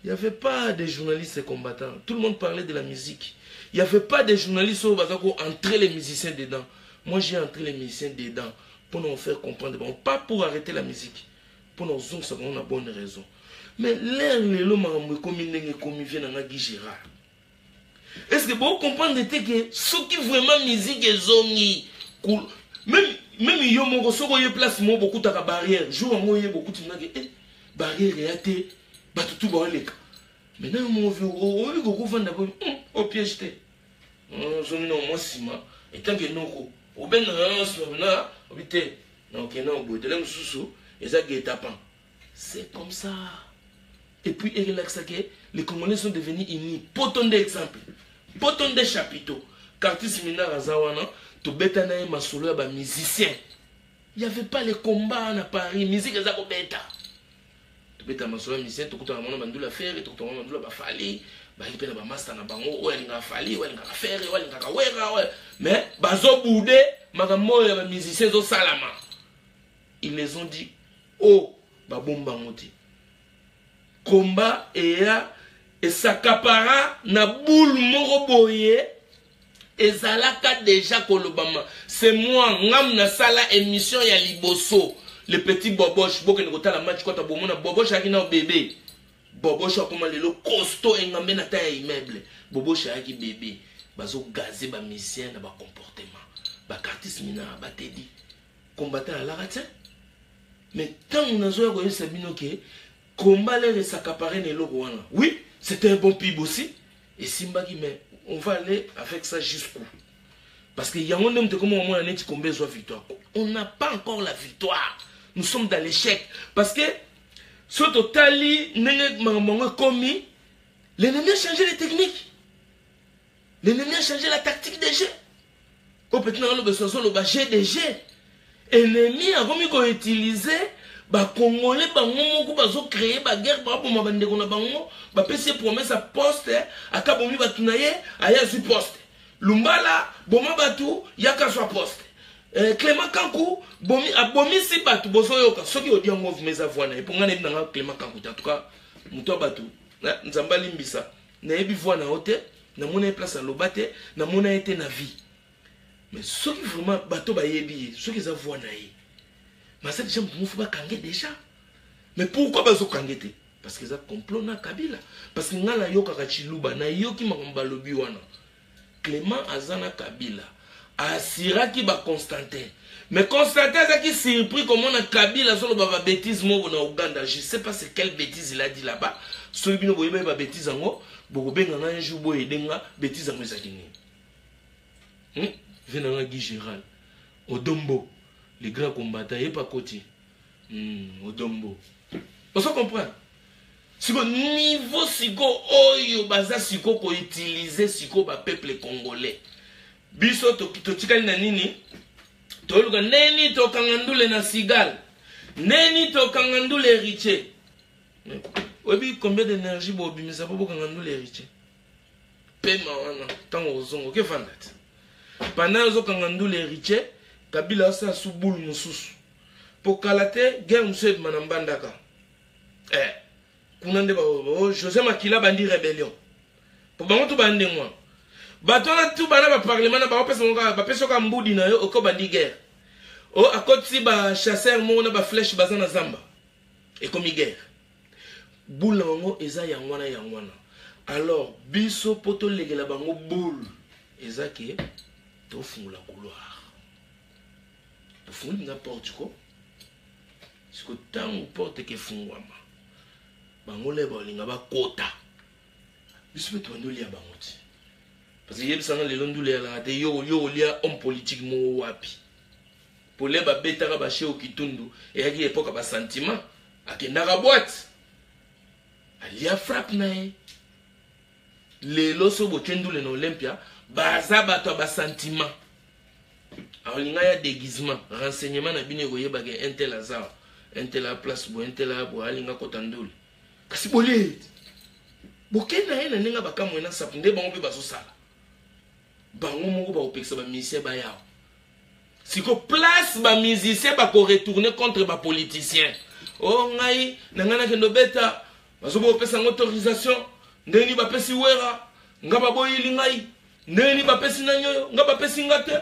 Il n'y avait pas de journalistes et combattants. Tout le monde parlait de la musique. Il n'y avait pas de journalistes où on entrait les musiciens dedans. Moi, j'ai entré les musiciens dedans. Pour nous faire comprendre, bon, pas pour arrêter la musique, pour nous dire que nous avons bonne raison. Mais l'air, les gens qui viennent à Guy Gérard. Est-ce que vous comprenez que ceux qui vraiment musique et zongi, même même ils ont ceux qui place beaucoup de barrières, jour en moyen beaucoup de barrières et athées, battu tout barré. Maintenant, on veut qu'on vende d'abord au piège. On se met en moins ciment et tant que nous au ben là. C'est comme ça. Et puis, les Congolais sont devenus unis. Poton d'exemple. Poton de chapiteaux. Cartis Mina Razawana, tout bétanaï masolo ba musicien. Il n'y avait pas les combats à Paris. Musique est au bêta. Tout bêta masolo musicien, tout le monde a fait la faire, tout le monde a fait la fally, tout le monde a fait la bango, ou elle a falli, ou elle a fait, ou elle a fait, mais bazo boudé. Ils les ont dit, oh, babomba moti. Combat et ya et s'accapara na boule moroboye et zalaka déjà kolobama. C'est moi, ngam na sala émission ya liboso. Le petit boboche, boke ngota la match kota bomona boboche akina o bébé. Boboche akoma lelo costaud et ngambe na ta immeuble. Boboche aki bébé. Bazo gazé ba misien na ba comportement. Cartis Mina, Batedi, combattant à la ratée. Mais tant que nous avons eu Sabino qui combat les s'accaparer de l'eau. Oui, c'était un bon pib aussi. Et Simba qui mais on va aller avec ça jusqu'où? Parce qu'il y a un homme de comment on a dit combien de victoire. On n'a pas encore la victoire. Nous sommes dans l'échec. Parce que ce total, commis, l'ennemi a changé les techniques. L'ennemi a changé la tactique des jeux. Au petit moment le G D G ennemi avant qu'on utilise bah congolais bah on qu'on va se créer bah guerre bah pour ma bande qu'on a bah on bah pèse promesse à poste à kabomi bah tu n'aille à yasu poste lumbala boma bah tout yaka soit poste Clément Kankou bomi à bomi si bah tu bosse yoka ceux qui ont dit on va vous mettre à voir n'aille pour qu'on aille dans Clément Kankou en tout cas muto bah tout nous emballe imbisa n'aille bivoir na hôtel na monnaie place à l'obaté na monnaie était na vie. Mais ceux qui vraiment bateau bayebi, ceux qui savent voir naï, mais cette jambe ne faut pas kanguer déjà. Mais pourquoi baso kanguete? Parce que ça complot na Kabila. Parce que ngala yo kakachiluba na yo ki makambalobi wana. Clément azana Kabila, asira ki ba Constantin. Mais Constantin ça qui surpris comment na Kabila solo ba bêtise mo na Ouganda. Je sais pas c'est quelle bêtise il a dit là-bas. Celui bino boyeba ba bêtise ango, bokobenga na un jour boyedenga bêtise ango ezakini. Hm? Venant à Guy Gérald, Odombo, les grands combattants, et pas côté. Hmm, Odombo. On se comprend. Si au niveau, si go, oyo, baza, si go, ko utiliser, si go, ba peuple congolais. Biso, to, to, tikali na nini, to, luka, neni, to, kangandule na sigal, neni, to, kangandule héritier. Obi, combien d'énergie, bo, obi, mais ça, bo, kangandule héritier. Paiement, tant, ozongo, ke fandat. Pendant que l'héritier, Kabila a sous boule moussous. Pour Kalate, guerre moussé de Manambandaka. Eh, José Makila bandi rébellion. Pour bango tout bandi moi. Batona tout bana ba parlement ba pesa nga ba pesa ka mbudi na yo ko bandi guerre. O akoti ba chasseur mo na ba flèche bazana zamba. Et comme guerre. Boule ngo eza yangwana yangwana. Alors biso poto legela bango boule. Eza ke to fond la couloir. To fond na porte ko. Siko tango porte ke fondwa ma. Bango le ba linga ba kota. Biso poto ndo li abangoti. Parce que les gens qui ont été hommes politiques, pour les gens qui ont été au Kitundu, et qui ont été sentiments, qui ont été en boîte, ils ont frappé. Les gens qui ont été en Olympia, ils ont sentiments. Alors, il y a des déguisements, renseignements, ils ont été un tel hasard, un tel place, un tel arbre, ils ont été en Olympia. C'est bon. Ils ont été en Olympia. Bango mongo ba opeksa ba musicien ba yao. Si ko place ba musicien ba ko retourner contre ba politicien. Oh ngai nangana kendo beta bazobo opesa autorisation ndeni ba pesi wera ngaba boyili ngai ndeni ba pesi nanyo ngaba pesi ngate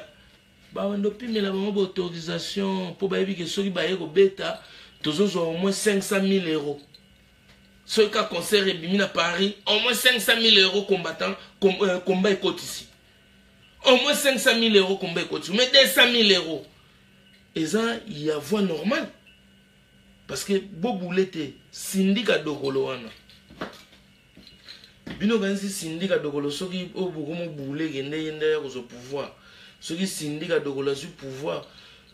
ba wando pimela ba mo autorisation pour ba yebike soki ba yeko beta tozozo au moins cinq cent mille euros. Soki ka concert ebimi na Paris au moins cinq cent mille euros combattant combat écoute ici. Au moins cinq cent mille euros comme tu mais deux cent mille euros. Et ça, il y a voie normale. Parce que Boboulete, Syndicat Dogolo, Bino Gansi, Syndicat Dogolo, ceux qui ont boulé, qui ont pouvoir, ceux qui Syndicat Dogolo, ceux qui pouvoir,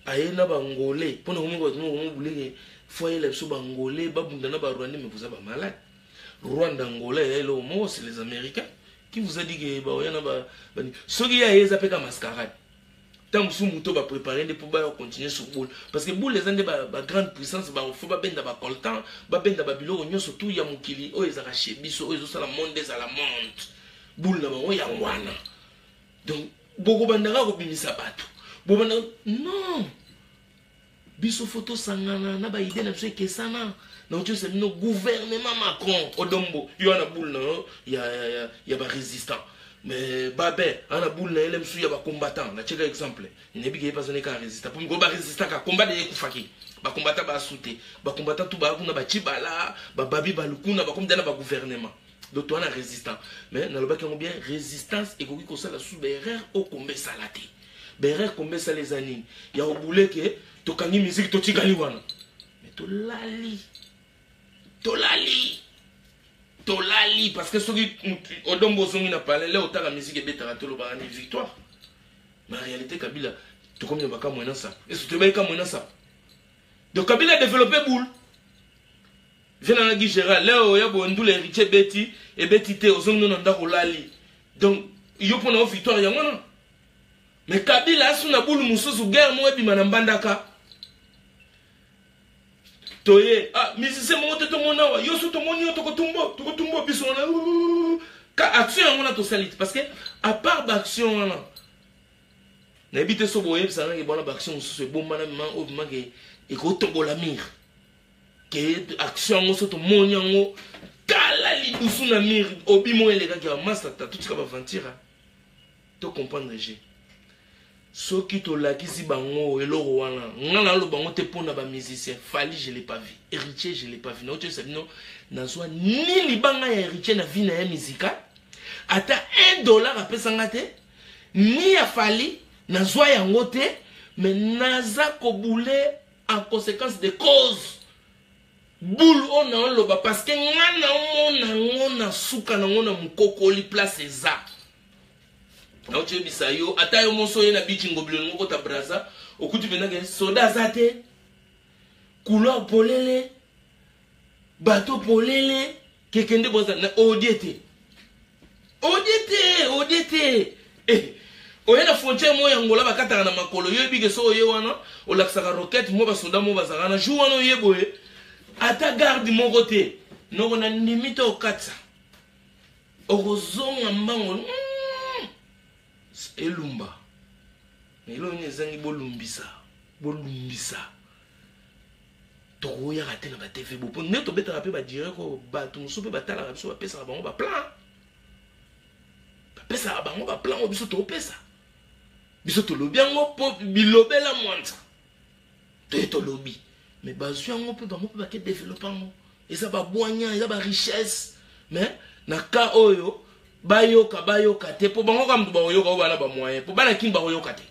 aïe na bangolé, pour nous, nous, boulé, foyer les sous bangolé, baboundana barwandé, mais vous avez malade. Rwanda, Angola, et l'homo, c'est les Américains. Qui vous a dit que ceux qui ont fait mascarade, tant que vous avez préparé des pouvoirs pour continuer sur boule. Parce que boule les gens de la grande puissance, il faut pas être dans le coltan, il faut être dans le bureau, surtout il y a mon kili, ils ont racheté, ils ont la monte, ils ont la monte. Boule là-bas, il y a wana. Donc, beaucoup de gens ont mis ça partout. Beaucoup de gens non. Biso photo sangana, na ba idée na que ça na. Donc tu sais le gouvernement Macron Odombo, il y a boule il y a il y a pas résistant. Mais babé, ana boule na il aime il y a pas combattant. Na check exemple, il n'est pas personne qui résiste. Pour go ba résistant ka combat de kufaki. Ba combattant ba sauter, ba combattant tout ba kuna ba chibala, ba babi ba lukuna ba comme dans ba gouvernement. Donc toi na résistant. Mais na loba qu'on bien résistance et koki ko ça la souverain au combat salaté. Berère combat ça les années. Il y a boule que to kangi musique to tikali wana. Mais to lali. To lali. To lali parce que ceux qui odombo zongi na parler là autant la musique est bête à tout le barani victoire. Mais en réalité Kabila to comme yabaka moyena ça. Et ce te baka moyena ça. Donc Kabila développé boule. Vient na gi Gérard là o ya bondu les riche beti et beti te ozongi na ndako lali. Donc yo pona victoire ya ngwana. Mais Kabila sou na boule mususu guerre mo ebi manambandaka. Toye ah misise monte to mona wa yo to moni yo to kotumbo to kotumbo biso na ka action on a to salit parce que à part d'action là na habite so boye ça na bona action so bon mana man o man ke e ko tombola mire ke action on so to moni ngo kala li busu na mire obi mo ele ka ki amasa ta tout ka ba ventira to comprendre je ce qui te l'a dit, c'est bango et l'oroana. Non, non, le bango te pone à bas musicien. Fally, je l'ai pas vu. Héritier, je l'ai pas vu. Non, tu sais, non, n'a soit ni libanga et héritier n'a vu n'a musical. Ata un dollar après s'engager. Ni à Fally, n'a soit yangote, mais n'a sa koboulé en conséquence des causes. Boule on a l'oba parce que n'a on a on a souka n'a on a mukokoli place et ça. Nao chwe bisayo, ata yo monso ye na bichi ngoblon moko ta braza, okutu benage, soda zate, couleur polele, bateau polele, kekende boza, na odiete. Odiete, odiete. Eh, oye na frontière mo yangola bakata na makolo, yo bige so oye wana, olaksaka roquette, mo ba soda mo bazaka na jou wana oye boye, ata garde mon côté, no wana nimite okatsa. Orozonga mbango, Elumba, Mais là, on est bolumbisa, bolumbisa. Toro ya raté na T V bopo. Ne tobe tarape ba dire ko ba tonso pe ba tala rapso ba pesa ba on ba plan. Ba pesa ba on ba plan obiso to pesa. Biso to lobi ngo po bilobela monza. To to lobi. Mais bazu ngo pe ba mo pe ba ke développer ngo. Et ça ba boanya, ça ba richesse. Mais na ka oyo bayoka bayoka te po bango kam to ba oyoka ba na ba moyen. Po ba na kimba oyoka te.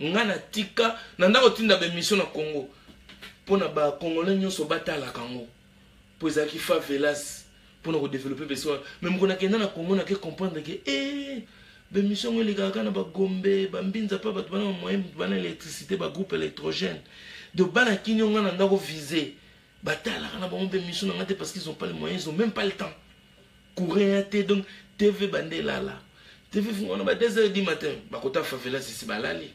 Ngana tika na ndako tinda be mission na Congo. Pour na ba congolais nyo so batala kango pour ezaki favelas pour na développer besoin même qu'on a kenda na Congo na ke comprendre que eh be mission les gars na ba gombe ba mbinza pa ba bana moyen ba na électricité ba groupe électrogène de bana kinyo na ndako viser batala na ba be mission na ngate parce qu'ils ont pas les moyens, ils ont même pas le temps courir até donc T V bandela là T V on a ba deux heures du matin ba kota favelas ici balali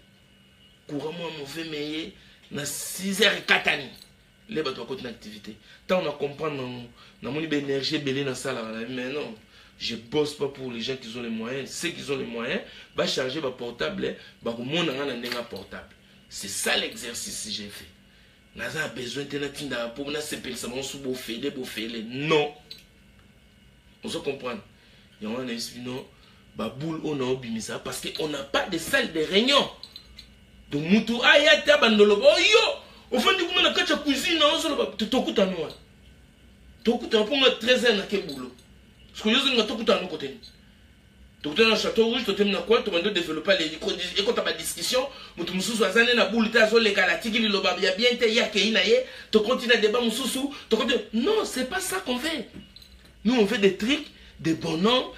courant moi mauvais meilleur na six heures les bateaux côté activité tant on a comprendre dans mon énergie belé dans ça là mais non je bosse pas pour les gens qui ont les moyens, ceux qui ont les moyens va charger va portable va monde en portable c'est ça l'exercice que j'ai fait n'a ça besoin de n'attendre pour na c'est ça mon sous beau fait des beau fait non on se comprend il y en a sinon ba boule on a obimi ça parce que on n'a pas de salle de réunion. Donc, mutu aya tabandolo yo au fond du coup na kacha cuisine on solo ba tokuta noa tokuta ponga treize heures na kebulo parce que yozo na tokuta no côté tokuta na château rouge to tem na quoi to bando développer les et quand ta ba discussion mutu mususu azane na boule ta zo le galatiki lo ba ya bien te ya ke na ye to continuer débat mususu to continue non c'est pas ça qu'on fait nous on fait des trucs des bonhommes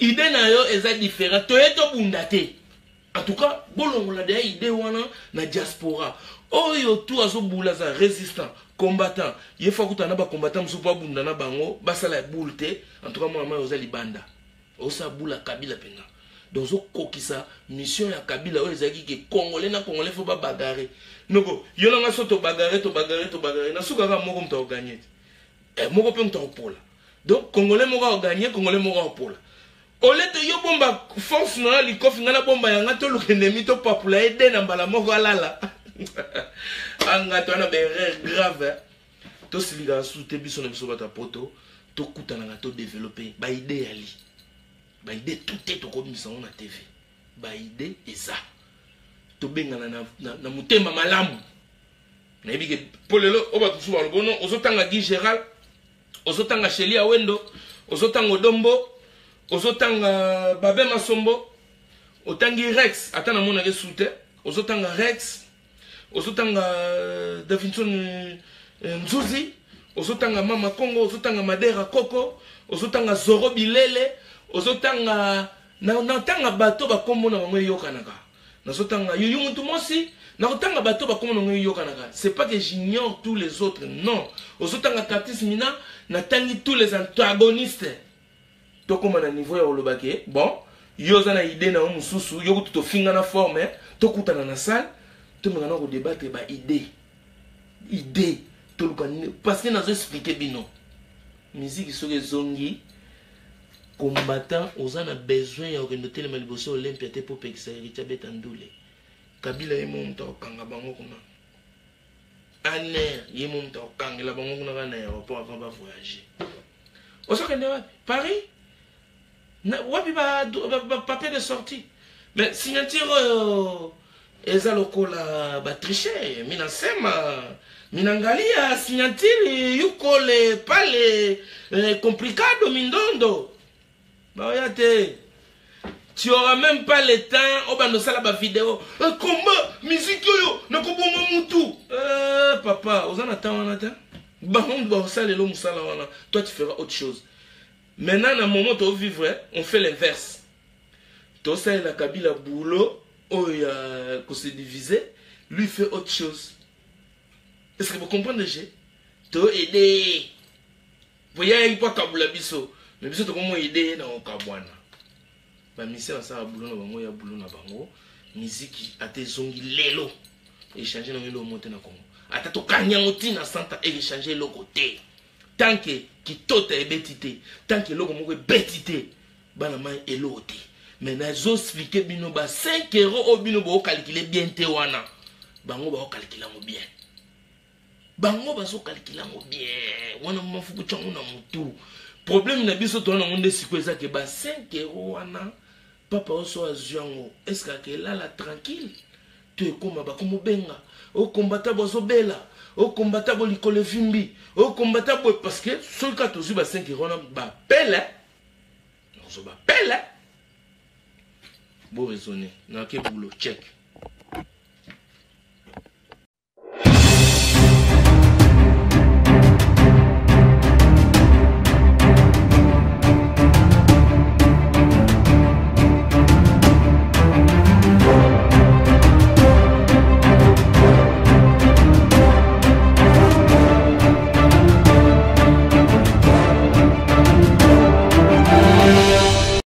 idée na yo est différent to eto bundate. En tout cas, bolongo la des idées wana na diaspora. Oyo tout azo boulaza résistant, combattant. Ye fa kutana ba combattant muso pa bunda na bango, basala boulte. En tout cas moi moi oza libanda. Osa boula Kabila penga. Donc zo kokisa mission ya Kabila oyo ezaki ke Congolais na Congolais faut ba bagarre. Noko, yo langa so to bagarre to bagarre to bagarre na suka ka moko mta gagner. Eh moko pe mta opola. Donc Congolais moko gagner, Congolais moko opola. Olete yo bomba force na li kofi ngana bomba yanga to l'ennemi to papula ede na mbala moko alala anga to na berre grave to siliga soute biso na biso bata poto to kuta na to développer ba idée ali ba idée tout est to ko misa na T V ba idée eza to benga na na mutema malamu na ibike polelo obatu suba lobono ozotanga Guy Gérald ozotanga Chelia Wendo ozotanga Odombo ozotanga Babé Masombo otangi Rex atana mona ke soute ozotanga Rex ozotanga Davinson Nzuzi ozotanga Mama Kongo ozotanga Madera Koko ozotanga Zoro Bilele ozotanga na natanga bato bakombo na bango yokanaka nazotanga yuyu mutu mosi na otanga bato bakombo na bango yokanaka c'est pas que j'ignore tous les autres non ozotanga Katis Mina natangi tous les antagonistes. Donc on a niveau au lobake bon yoza na idée na mususu yo kuto finga na forme to kutana na salle to mangana ko débattre ba idée idée to lukani parce que nazo expliquer bino musique soke zongi combattant ozana besoin ya orienter le maliboso olympia te pour pexeri tiabeta ndule Kabila ye mon to kanga bango kuna aner ye mon to kanga la bango kuna na aéroport avant ba voyager osokende wapi Paris. Ouais, papier de sortie. Mais si on tire, ils ont la tricher. Minasema, Minangalia, signatire, yuko le pale, complicado, mindondo. Bah, regardez. Tu auras même pas le temps, on va nous faire la vidéo. Comment, musique, yo, n'a pas bon moutou. Euh, papa, on attend, on attend. Bah, on doit faire l'homme, ça, là, là. Toi, tu feras autre chose. Maintenant, dans le moment où vivre, on fait l'inverse. Tout ça, il a Kabila boulot, il a se diviser, lui fait autre chose. Est-ce que vous comprenez déjà? Tout aider. Vous voyez, il n'y a pas Kabila biso. Mais biso, comment aider dans le Kabwana? La mission, ça a boulot, il y a boulot, il y a musique, il y a des zongi, l'élo. Échanger dans l'élo, monter dans le Congo. Attends, tu as gagné un outil dans le centre et échanger l'autre côté. Tant que qui tout est bêtité, tant que l'homme est bêtité, il y a Mais nous expliquons que cinq euros, nous avons calculé bien. Nous avons calculé bien. Nous avons calculé bien. Nous avons calculé bien. Le problème, c'est que cinq euros, papa, est-ce que là, là, tranquille? Tu es comme Benga. Au combattant, Bozobella. Au combattant, Bolicole Fimbi. Au combattant, parce que sur le cinq euros, on a belle. On a belle. Bon raisonné. N'a que boulot. Check.